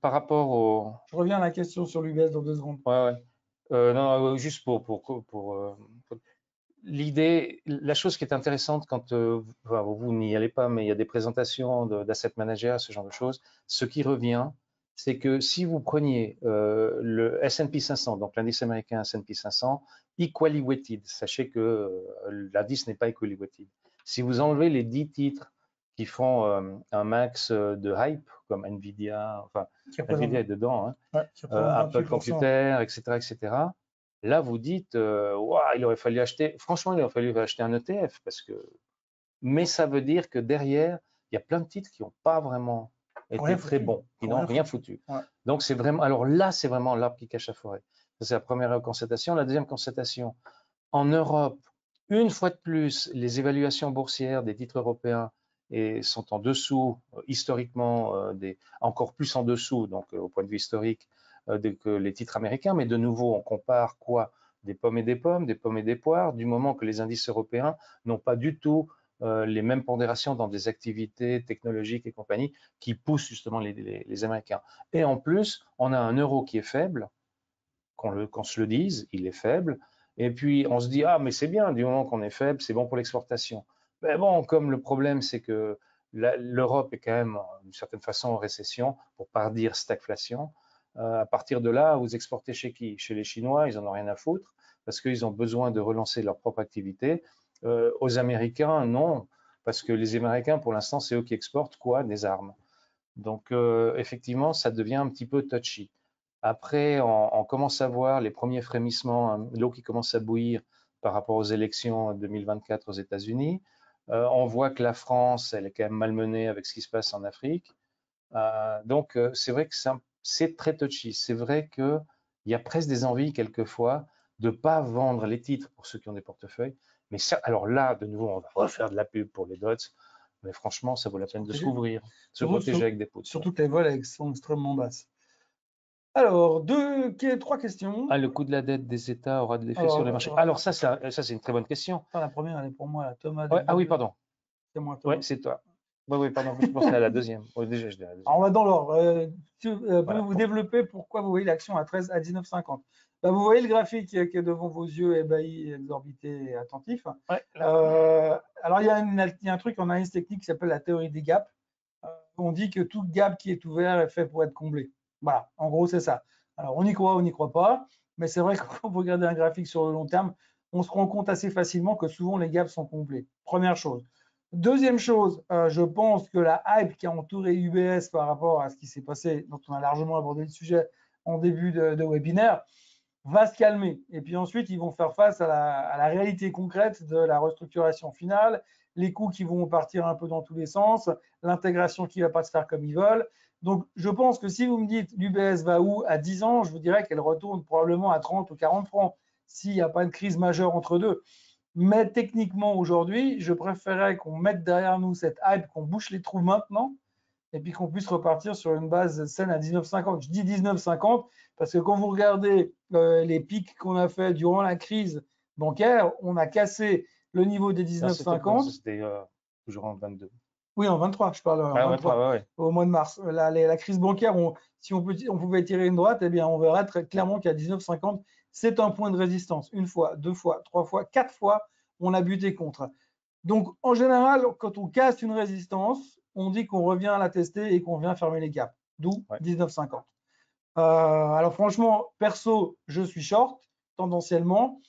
par rapport au… Je reviens à la question sur l'U B S dans deux secondes. Ouais, ouais. Euh, non, juste pour… pour, pour, pour euh, l'idée, la chose qui est intéressante quand euh, vous n'y allez pas, mais il y a des présentations d'asset managers, ce genre de choses, ce qui revient, c'est que si vous preniez euh, le S and P cinq cents, donc l'indice américain S and P cinq cents, equally weighted, sachez que euh, l'indice n'est pas equally weighted. Si vous enlevez les dix titres qui font euh, un max de hype, comme Nvidia, enfin, Nvidia est dedans, hein, ouais, euh, Apple Computer, et cetera, et cetera, là, vous dites, euh, wow, il aurait fallu acheter, franchement, il aurait fallu acheter un E T F, parce que, mais ça veut dire que derrière, il y a plein de titres qui n'ont pas vraiment été rien très foutu. bons, qui n'ont rien foutu. Ouais. Donc, c'est vraiment, alors là, c'est vraiment l'arbre qui cache la forêt. C'est la première constatation. La deuxième constatation, en Europe, une fois de plus, les évaluations boursières des titres européens et sont en dessous, historiquement, euh, des, encore plus en dessous, donc euh, au point de vue historique, que les titres américains, mais de nouveau, on compare quoi? Des pommes et des pommes, des pommes et des poires, du moment que les indices européens n'ont pas du tout euh, les mêmes pondérations dans des activités technologiques et compagnie qui poussent justement les, les, les Américains. Et en plus, on a un euro qui est faible, qu'on le, qu'on se le dise, il est faible, et puis on se dit, ah, mais c'est bien, du moment qu'on est faible, c'est bon pour l'exportation. Mais bon, comme le problème, c'est que l'Europe est quand même, d'une certaine façon, en récession, pour ne pas dire stagflation. Euh, à partir de là, vous exportez chez qui? Chez les Chinois, ils n'en ont rien à foutre parce qu'ils ont besoin de relancer leur propre activité. Euh, aux Américains, non, parce que les Américains, pour l'instant, c'est eux qui exportent quoi? Des armes. Donc, euh, effectivement, ça devient un petit peu touchy. Après, on, on commence à voir les premiers frémissements, hein, l'eau qui commence à bouillir par rapport aux élections deux mille vingt-quatre aux États-Unis. Euh, on voit que la France, elle est quand même malmenée avec ce qui se passe en Afrique. Euh, donc, euh, c'est vrai que c'est un c'est très touchy. C'est vrai qu'il y a presque des envies, quelquefois, de ne pas vendre les titres pour ceux qui ont des portefeuilles. Mais ça, alors là, de nouveau, on va refaire de la pub pour les dots. Mais franchement, ça vaut la peine de s'ouvrir, se protéger avec des pots. Surtout que les vols sont extrêmement basses. Alors, deux, trois questions. Ah, le coût de la dette des États aura de l'effet sur les marchés. Alors, ça, ça, ça c'est une très bonne question. La première, elle est pour moi, Thomas. Ouais, ah oui, pardon. C'est moi, Thomas. Oui, c'est toi. Oui, oui, pardon, je pensais à la deuxième. Oui, déjà, je dis à la deuxième. Alors, on va dans l'ordre. Euh, euh, Pouvez-vous voilà. vous développer pourquoi vous voyez l'action à treize, à dix-neuf cinquante? Ben, vous voyez le graphique qui est devant vos yeux, ébahis, exorbités et attentifs. Ouais. Euh, alors, il y, a une, il y a un truc en analyse technique qui s'appelle la théorie des gaps. Euh, on dit que tout gap qui est ouvert est fait pour être comblé. Voilà, en gros, c'est ça. Alors, on y croit, on n'y croit pas. Mais c'est vrai que quand vous regardez un graphique sur le long terme, on se rend compte assez facilement que souvent, les gaps sont comblés. Première chose. Deuxième chose, euh, je pense que la hype qui a entouré U B S par rapport à ce qui s'est passé, dont on a largement abordé le sujet en début de, de webinaire, va se calmer. Et puis ensuite, ils vont faire face à la, à la réalité concrète de la restructuration finale, les coûts qui vont partir un peu dans tous les sens, l'intégration qui ne va pas se faire comme ils veulent. Donc, je pense que si vous me dites l'U B S va où à dix ans, je vous dirais qu'elle retourne probablement à trente ou quarante francs s'il n'y a pas une crise majeure entre deux. Mais techniquement, aujourd'hui, je préférais qu'on mette derrière nous cette hype, qu'on bouche les trous maintenant et puis qu'on puisse repartir sur une base saine à dix-neuf cinquante. Je dis dix-neuf cinquante parce que quand vous regardez euh, les pics qu'on a fait durant la crise bancaire, on a cassé le niveau des dix-neuf cinquante. C'était euh, toujours en vingt-deux. Oui, en vingt-trois, je parle. En ah, vingt-trois, ouais, ouais. Au mois de mars. La, les, la crise bancaire, on, si on, peut, on pouvait tirer une droite, eh bien, on verra très clairement qu'à dix-neuf cinquante, c'est un point de résistance. Une fois, deux fois, trois fois, quatre fois, on a buté contre. Donc, en général, quand on casse une résistance, on dit qu'on revient à la tester et qu'on vient fermer les gaps. D'où ouais. dix-neuf cinquante. Euh, alors, franchement, perso, je suis short, tendanciellement.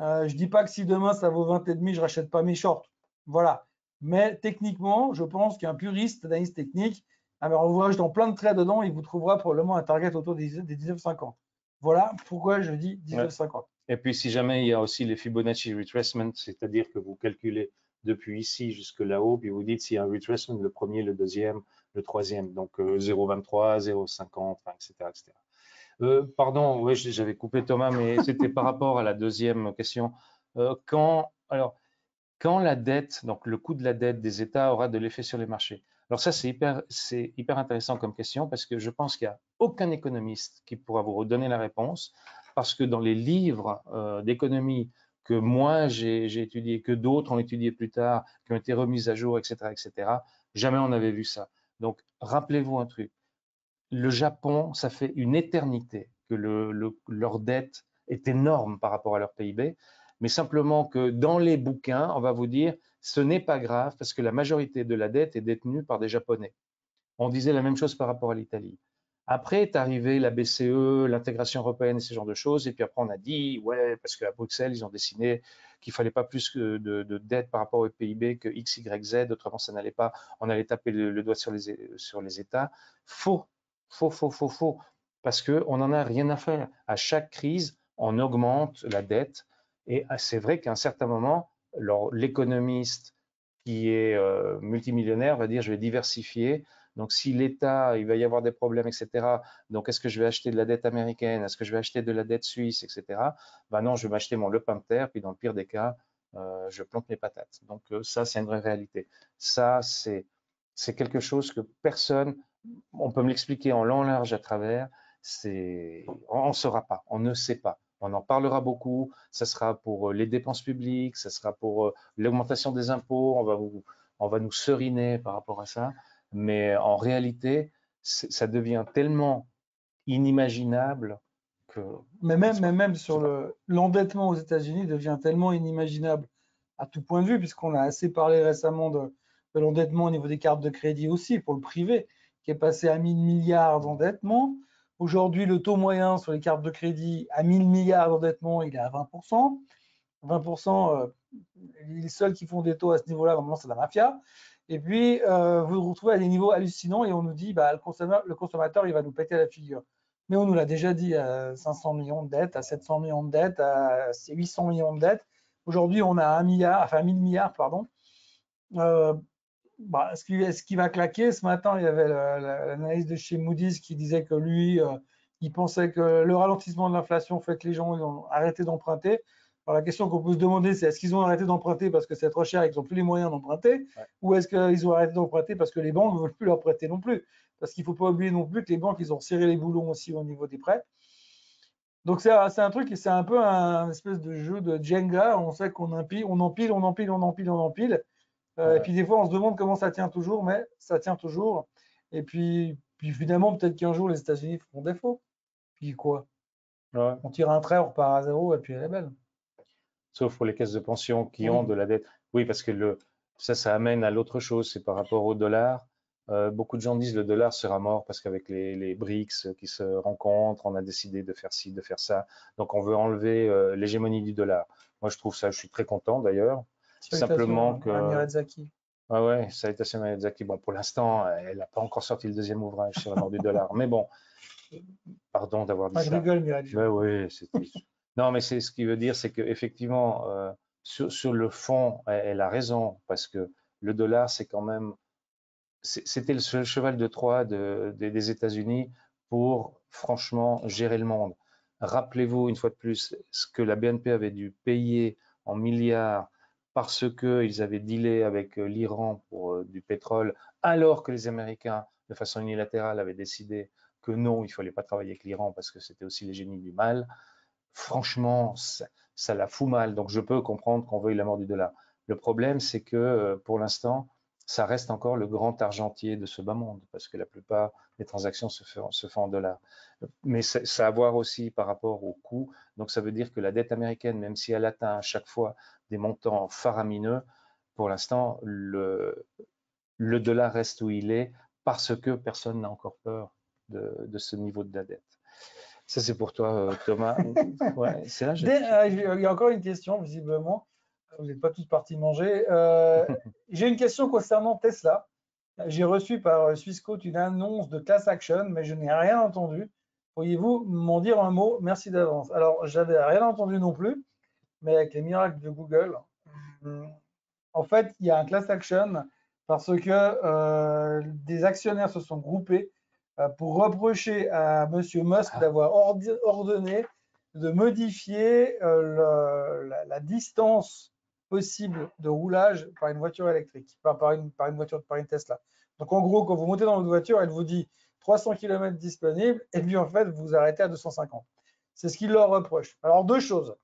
Euh, je ne dis pas que si demain, ça vaut vingt et demi, je ne rachète pas mes shorts. Voilà. Mais techniquement, je pense qu'un puriste d'analyse technique, alors vous rajoutez dans plein de traits dedans, il vous trouvera probablement un target autour des dix-neuf cinquante. Voilà pourquoi je dis dix-neuf cinquante. Et puis, si jamais il y a aussi les Fibonacci retracement, c'est-à-dire que vous calculez depuis ici jusque là-haut, puis vous dites s'il y a un retracement, le premier, le deuxième, le troisième, donc zéro virgule vingt-trois, zéro virgule cinquante, et cetera et cetera. Euh, pardon, ouais, j'avais coupé Thomas, mais c'était par rapport à la deuxième question. Euh, quand, alors, quand la dette, donc le coût de la dette des États aura de l'effet sur les marchés? Alors ça, c'est hyper, c'est hyper intéressant comme question parce que je pense qu'il n'y a aucun économiste qui pourra vous redonner la réponse parce que dans les livres euh, d'économie que moi j'ai étudié, que d'autres ont étudié plus tard, qui ont été remises à jour, et cetera, et cetera, jamais on n'avait vu ça. Donc, rappelez-vous un truc. Le Japon, ça fait une éternité que le, le, leur dette est énorme par rapport à leur P I B, mais simplement que dans les bouquins, on va vous dire ce n'est pas grave parce que la majorité de la dette est détenue par des Japonais. On disait la même chose par rapport à l'Italie. Après est arrivé la B C E, l'intégration européenne et ce genre de choses, et puis après on a dit ouais parce qu'à Bruxelles ils ont dessiné qu'il fallait pas plus de, de dette par rapport au P I B que X, Y, Z, autrement ça n'allait pas, on allait taper le, le doigt sur les, sur les États. Faux, faux, faux, faux, faux, parce qu'on n'en a rien à faire. À chaque crise, on augmente la dette et c'est vrai qu'à un certain moment, l'économiste qui est euh, multimillionnaire va dire je vais diversifier. Donc, si l'État, il va y avoir des problèmes, et cetera. Donc, est-ce que je vais acheter de la dette américaine? Est-ce que je vais acheter de la dette suisse, et cetera. Ben non, je vais m'acheter mon lopin de terre, puis dans le pire des cas, euh, je plante mes patates. Donc, euh, ça, c'est une vraie réalité. Ça, c'est quelque chose que personne, on peut me l'expliquer en long, en large, à travers, on ne saura pas, on ne sait pas. On en parlera beaucoup, ça sera pour les dépenses publiques, ça sera pour l'augmentation des impôts, on va, vous, on va nous seriner par rapport à ça. Mais en réalité, ça devient tellement inimaginable que… Mais même, mais même sur l'endettement aux États-Unis devient tellement inimaginable à tout point de vue, puisqu'on a assez parlé récemment de, de l'endettement au niveau des cartes de crédit aussi, pour le privé, qui est passé à mille milliards d'endettement. Aujourd'hui, le taux moyen sur les cartes de crédit à mille milliards d'endettement, il est à vingt pour cent. vingt pour cent, euh, les seuls qui font des taux à ce niveau-là, vraiment, c'est la mafia. Et puis, euh, vous vous retrouvez à des niveaux hallucinants et on nous dit bah, le, consommateur, le consommateur, il va nous péter la figure. Mais on nous l'a déjà dit, à cinq cents millions de dettes, à sept cents millions de dettes, à huit cents millions de dettes. Aujourd'hui, on a un milliard, enfin mille milliards, pardon. Euh, bah, ce, qui, ce qui va claquer, ce matin, il y avait l'analyse de chez Moody's qui disait que lui, euh, il pensait que le ralentissement de l'inflation fait que les gens ils ont arrêté d'emprunter. Alors la question qu'on peut se demander, c'est est-ce qu'ils ont arrêté d'emprunter parce que c'est trop cher et qu'ils n'ont plus les moyens d'emprunter, ouais. Ou est-ce qu'ils ont arrêté d'emprunter parce que les banques ne veulent plus leur prêter non plus? Parce qu'il ne faut pas oublier non plus que les banques, ils ont serré les boulons aussi au niveau des prêts. Donc c'est un truc, c'est un peu un espèce de jeu de Jenga, on sait qu'on empile, on empile, on empile, on empile, on empile. Euh, ouais. Et puis des fois, on se demande comment ça tient toujours, mais ça tient toujours. Et puis, puis finalement, peut-être qu'un jour, les États-Unis feront défaut. Puis quoi, ouais. On tire un trait, on repart à zéro et puis elle est belle. Sauf pour les caisses de pension qui ont de la dette. Oui, parce que le, ça, ça amène à l'autre chose, c'est par rapport au dollar. Euh, beaucoup de gens disent le dollar sera mort parce qu'avec les, les BRICS qui se rencontrent, on a décidé de faire ci, de faire ça. Donc, on veut enlever euh, l'hégémonie du dollar. Moi, je trouve ça, je suis très content d'ailleurs. Simplement que… Ah ouais, salutation Miyazaki. Bon, pour l'instant, elle n'a pas encore sorti le deuxième ouvrage sur la mort du dollar. Mais bon, pardon d'avoir dit ah, ça. Je rigole, Miyazaki. Ben oui, c'est triste. Non, mais c'est ce qui veut dire, c'est qu'effectivement, euh, sur, sur le fond, elle, elle a raison, parce que le dollar, c'est quand même, c'était le cheval de Troie de, de, des États-Unis pour, franchement, gérer le monde. Rappelez-vous, une fois de plus, ce que la B N P avait dû payer en milliards parce qu'ils avaient dealé avec l'Iran pour euh, du pétrole, alors que les Américains, de façon unilatérale, avaient décidé que non, il ne fallait pas travailler avec l'Iran parce que c'était aussi les génies du mal. Franchement, ça, ça la fout mal. Donc, je peux comprendre qu'on veuille la mort du dollar. Le problème, c'est que pour l'instant, ça reste encore le grand argentier de ce bas monde parce que la plupart des transactions se font, se font en dollars. Mais ça a à voir aussi par rapport au coût. Donc, ça veut dire que la dette américaine, même si elle atteint à chaque fois des montants faramineux, pour l'instant, le, le dollar reste où il est parce que personne n'a encore peur de, de ce niveau de la dette. Ça, c'est pour toi, Thomas. Ouais, c'est là, euh, il y a encore une question, visiblement. Vous n'êtes pas tous partis manger. Euh, J'ai une question concernant Tesla. J'ai reçu par Swissquote une annonce de class action, mais je n'ai rien entendu. Pourriez-vous m'en dire un mot? Merci d'avance. Alors, j'avais rien entendu non plus, mais avec les miracles de Google, en fait, il y a un class action parce que euh, des actionnaires se sont groupés pour reprocher à M. Musk d'avoir ordonné de modifier le, la, la distance possible de roulage par une voiture électrique, par, par, une, par, une voiture, par une Tesla. Donc en gros, quand vous montez dans votre voiture, elle vous dit trois cents kilomètres disponibles et puis en fait, vous vous arrêtez à deux cent cinquante. C'est ce qu'il leur reproche. Alors deux choses.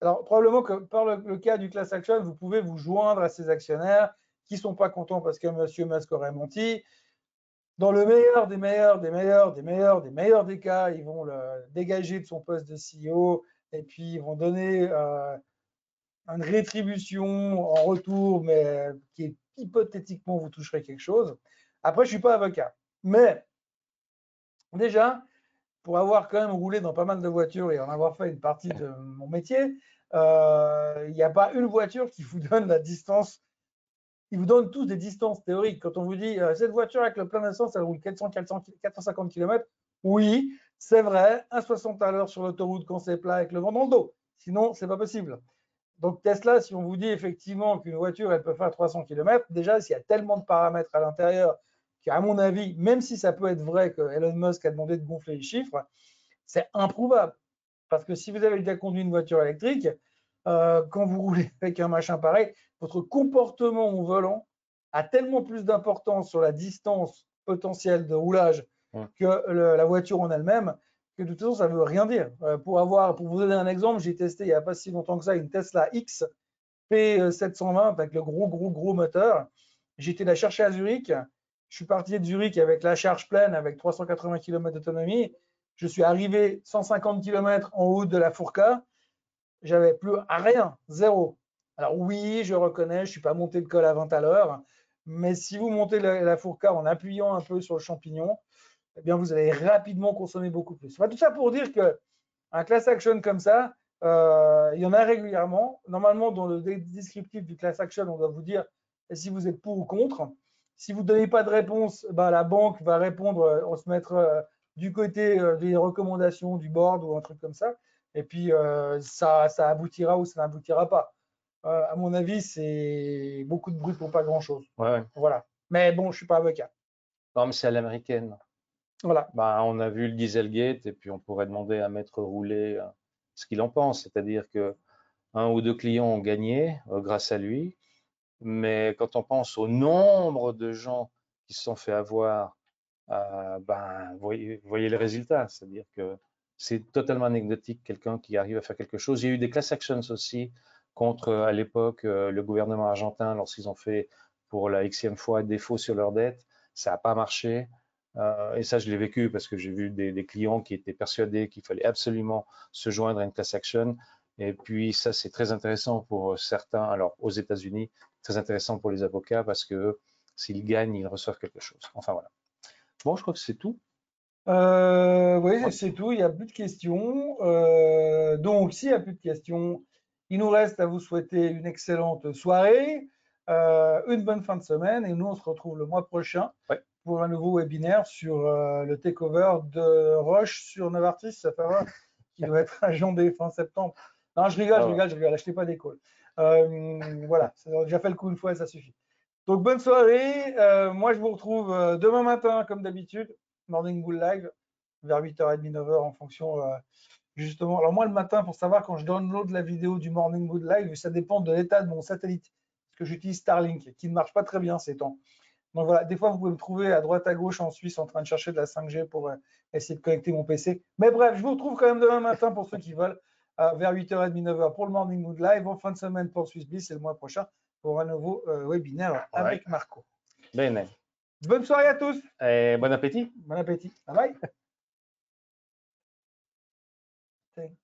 Alors probablement que par le, le cas du class action, vous pouvez vous joindre à ces actionnaires qui ne sont pas contents parce que M. Musk aurait menti. Dans le meilleur des meilleurs, des meilleurs, des meilleurs, des meilleurs des cas, ils vont le dégager de son poste de C E O et puis ils vont donner euh, une rétribution en retour, mais qui est hypothétiquement vous toucherez quelque chose. Après, je ne suis pas avocat. Mais déjà, pour avoir quand même roulé dans pas mal de voitures et en avoir fait une partie de mon métier, euh, il n'y a pas une voiture qui vous donne la distance. Ils vous donnent tous des distances théoriques. Quand on vous dit euh, « cette voiture avec le plein d'essence, elle roule quatre cents, quatre cents, quatre cent cinquante kilomètres », oui, c'est vrai, un virgule soixante à l'heure sur l'autoroute quand c'est plat avec le vent dans le dos. Sinon, ce n'est pas possible. Donc Tesla, si on vous dit effectivement qu'une voiture, elle peut faire trois cents kilomètres, déjà, s'il y a tellement de paramètres à l'intérieur, qu'à mon avis, même si ça peut être vrai que Elon Musk a demandé de gonfler les chiffres, c'est improuvable. Parce que si vous avez déjà conduit une voiture électrique, euh, quand vous roulez avec un machin pareil, votre comportement au volant a tellement plus d'importance sur la distance potentielle de roulage ouais. que le, la voiture en elle-même, que de toute façon, ça ne veut rien dire. Euh, pour, avoir, pour vous donner un exemple, j'ai testé il n'y a pas si longtemps que ça une Tesla X P sept cent vingt avec le gros, gros, gros moteur. J'étais la chercher à Zurich. Je suis parti de Zurich avec la charge pleine, avec trois cent quatre-vingts kilomètres d'autonomie. Je suis arrivé cent cinquante kilomètres en haut de la Fourca. J'avais plus à rien, zéro. Alors oui, je reconnais, je ne suis pas monté le col à vingt à l'heure. Mais si vous montez la, la Fourca en appuyant un peu sur le champignon, eh bien vous allez rapidement consommer beaucoup plus. Enfin, tout ça pour dire qu'un class action comme ça, euh, il y en a régulièrement. Normalement, dans le descriptif du class action, on va vous dire si vous êtes pour ou contre. Si vous ne donnez pas de réponse, bah la banque va répondre, on se mettre du côté des recommandations du board ou un truc comme ça. Et puis, euh, ça, ça aboutira ou ça n'aboutira pas. Euh, à mon avis, c'est beaucoup de bruit pour pas grand-chose. Ouais. Voilà. Mais bon, je ne suis pas avocat. Non, mais c'est à l'américaine. Voilà. Bah, on a vu le Dieselgate et puis on pourrait demander à Maître Roulet ce qu'il en pense. C'est-à-dire qu'un ou deux clients ont gagné euh, grâce à lui. Mais quand on pense au nombre de gens qui se sont fait avoir, euh, ben, voyez, voyez le résultat. C'est-à-dire que c'est totalement anecdotique, quelqu'un qui arrive à faire quelque chose. Il y a eu des class actions aussi contre, à l'époque, le gouvernement argentin lorsqu'ils ont fait pour la xème fois défaut sur leur dette. Ça n'a pas marché. Euh, et ça, je l'ai vécu parce que j'ai vu des, des clients qui étaient persuadés qu'il fallait absolument se joindre à une class action. Et puis, ça, c'est très intéressant pour certains. Alors, aux États-Unis, très intéressant pour les avocats parce que s'ils gagnent, ils reçoivent quelque chose. Enfin, voilà. Bon, je crois que c'est tout. Euh, oui, ouais. c'est tout. Il n'y a plus de questions. Euh, donc, s'il n'y a plus de questions, il nous reste à vous souhaiter une excellente soirée, euh, une bonne fin de semaine. Et nous, on se retrouve le mois prochain ouais. pour un nouveau webinaire sur euh, le takeover de Roche sur Novartis. Ça fera qui doit être agendé fin septembre. Non, je rigole, ah ouais. je rigole, je rigole, achetez pas des calls. Euh, voilà, ça a déjà fait le coup une fois, ça suffit. Donc, bonne soirée. Euh, moi, je vous retrouve demain matin, comme d'habitude, Morning Bull Live, vers huit heures trente, neuf heures, en fonction, euh, justement. Alors, moi, le matin, pour savoir quand je download la vidéo du Morning Bull Live, ça dépend de l'état de mon satellite, parce que j'utilise Starlink, qui ne marche pas très bien ces temps. Donc, voilà, des fois, vous pouvez me trouver à droite, à gauche, en Suisse, en train de chercher de la cinq G pour euh, essayer de connecter mon P C. Mais bref, je vous retrouve quand même demain matin, pour ceux qui veulent. Euh, vers huit heures trente, neuf heures pour le Morning Mood Live, en fin de semaine pour SwissBiz et le mois prochain pour un nouveau euh, webinaire avec ouais. Marco. Bien. Bonne soirée à tous. Et bon appétit. Bon appétit. Bye bye.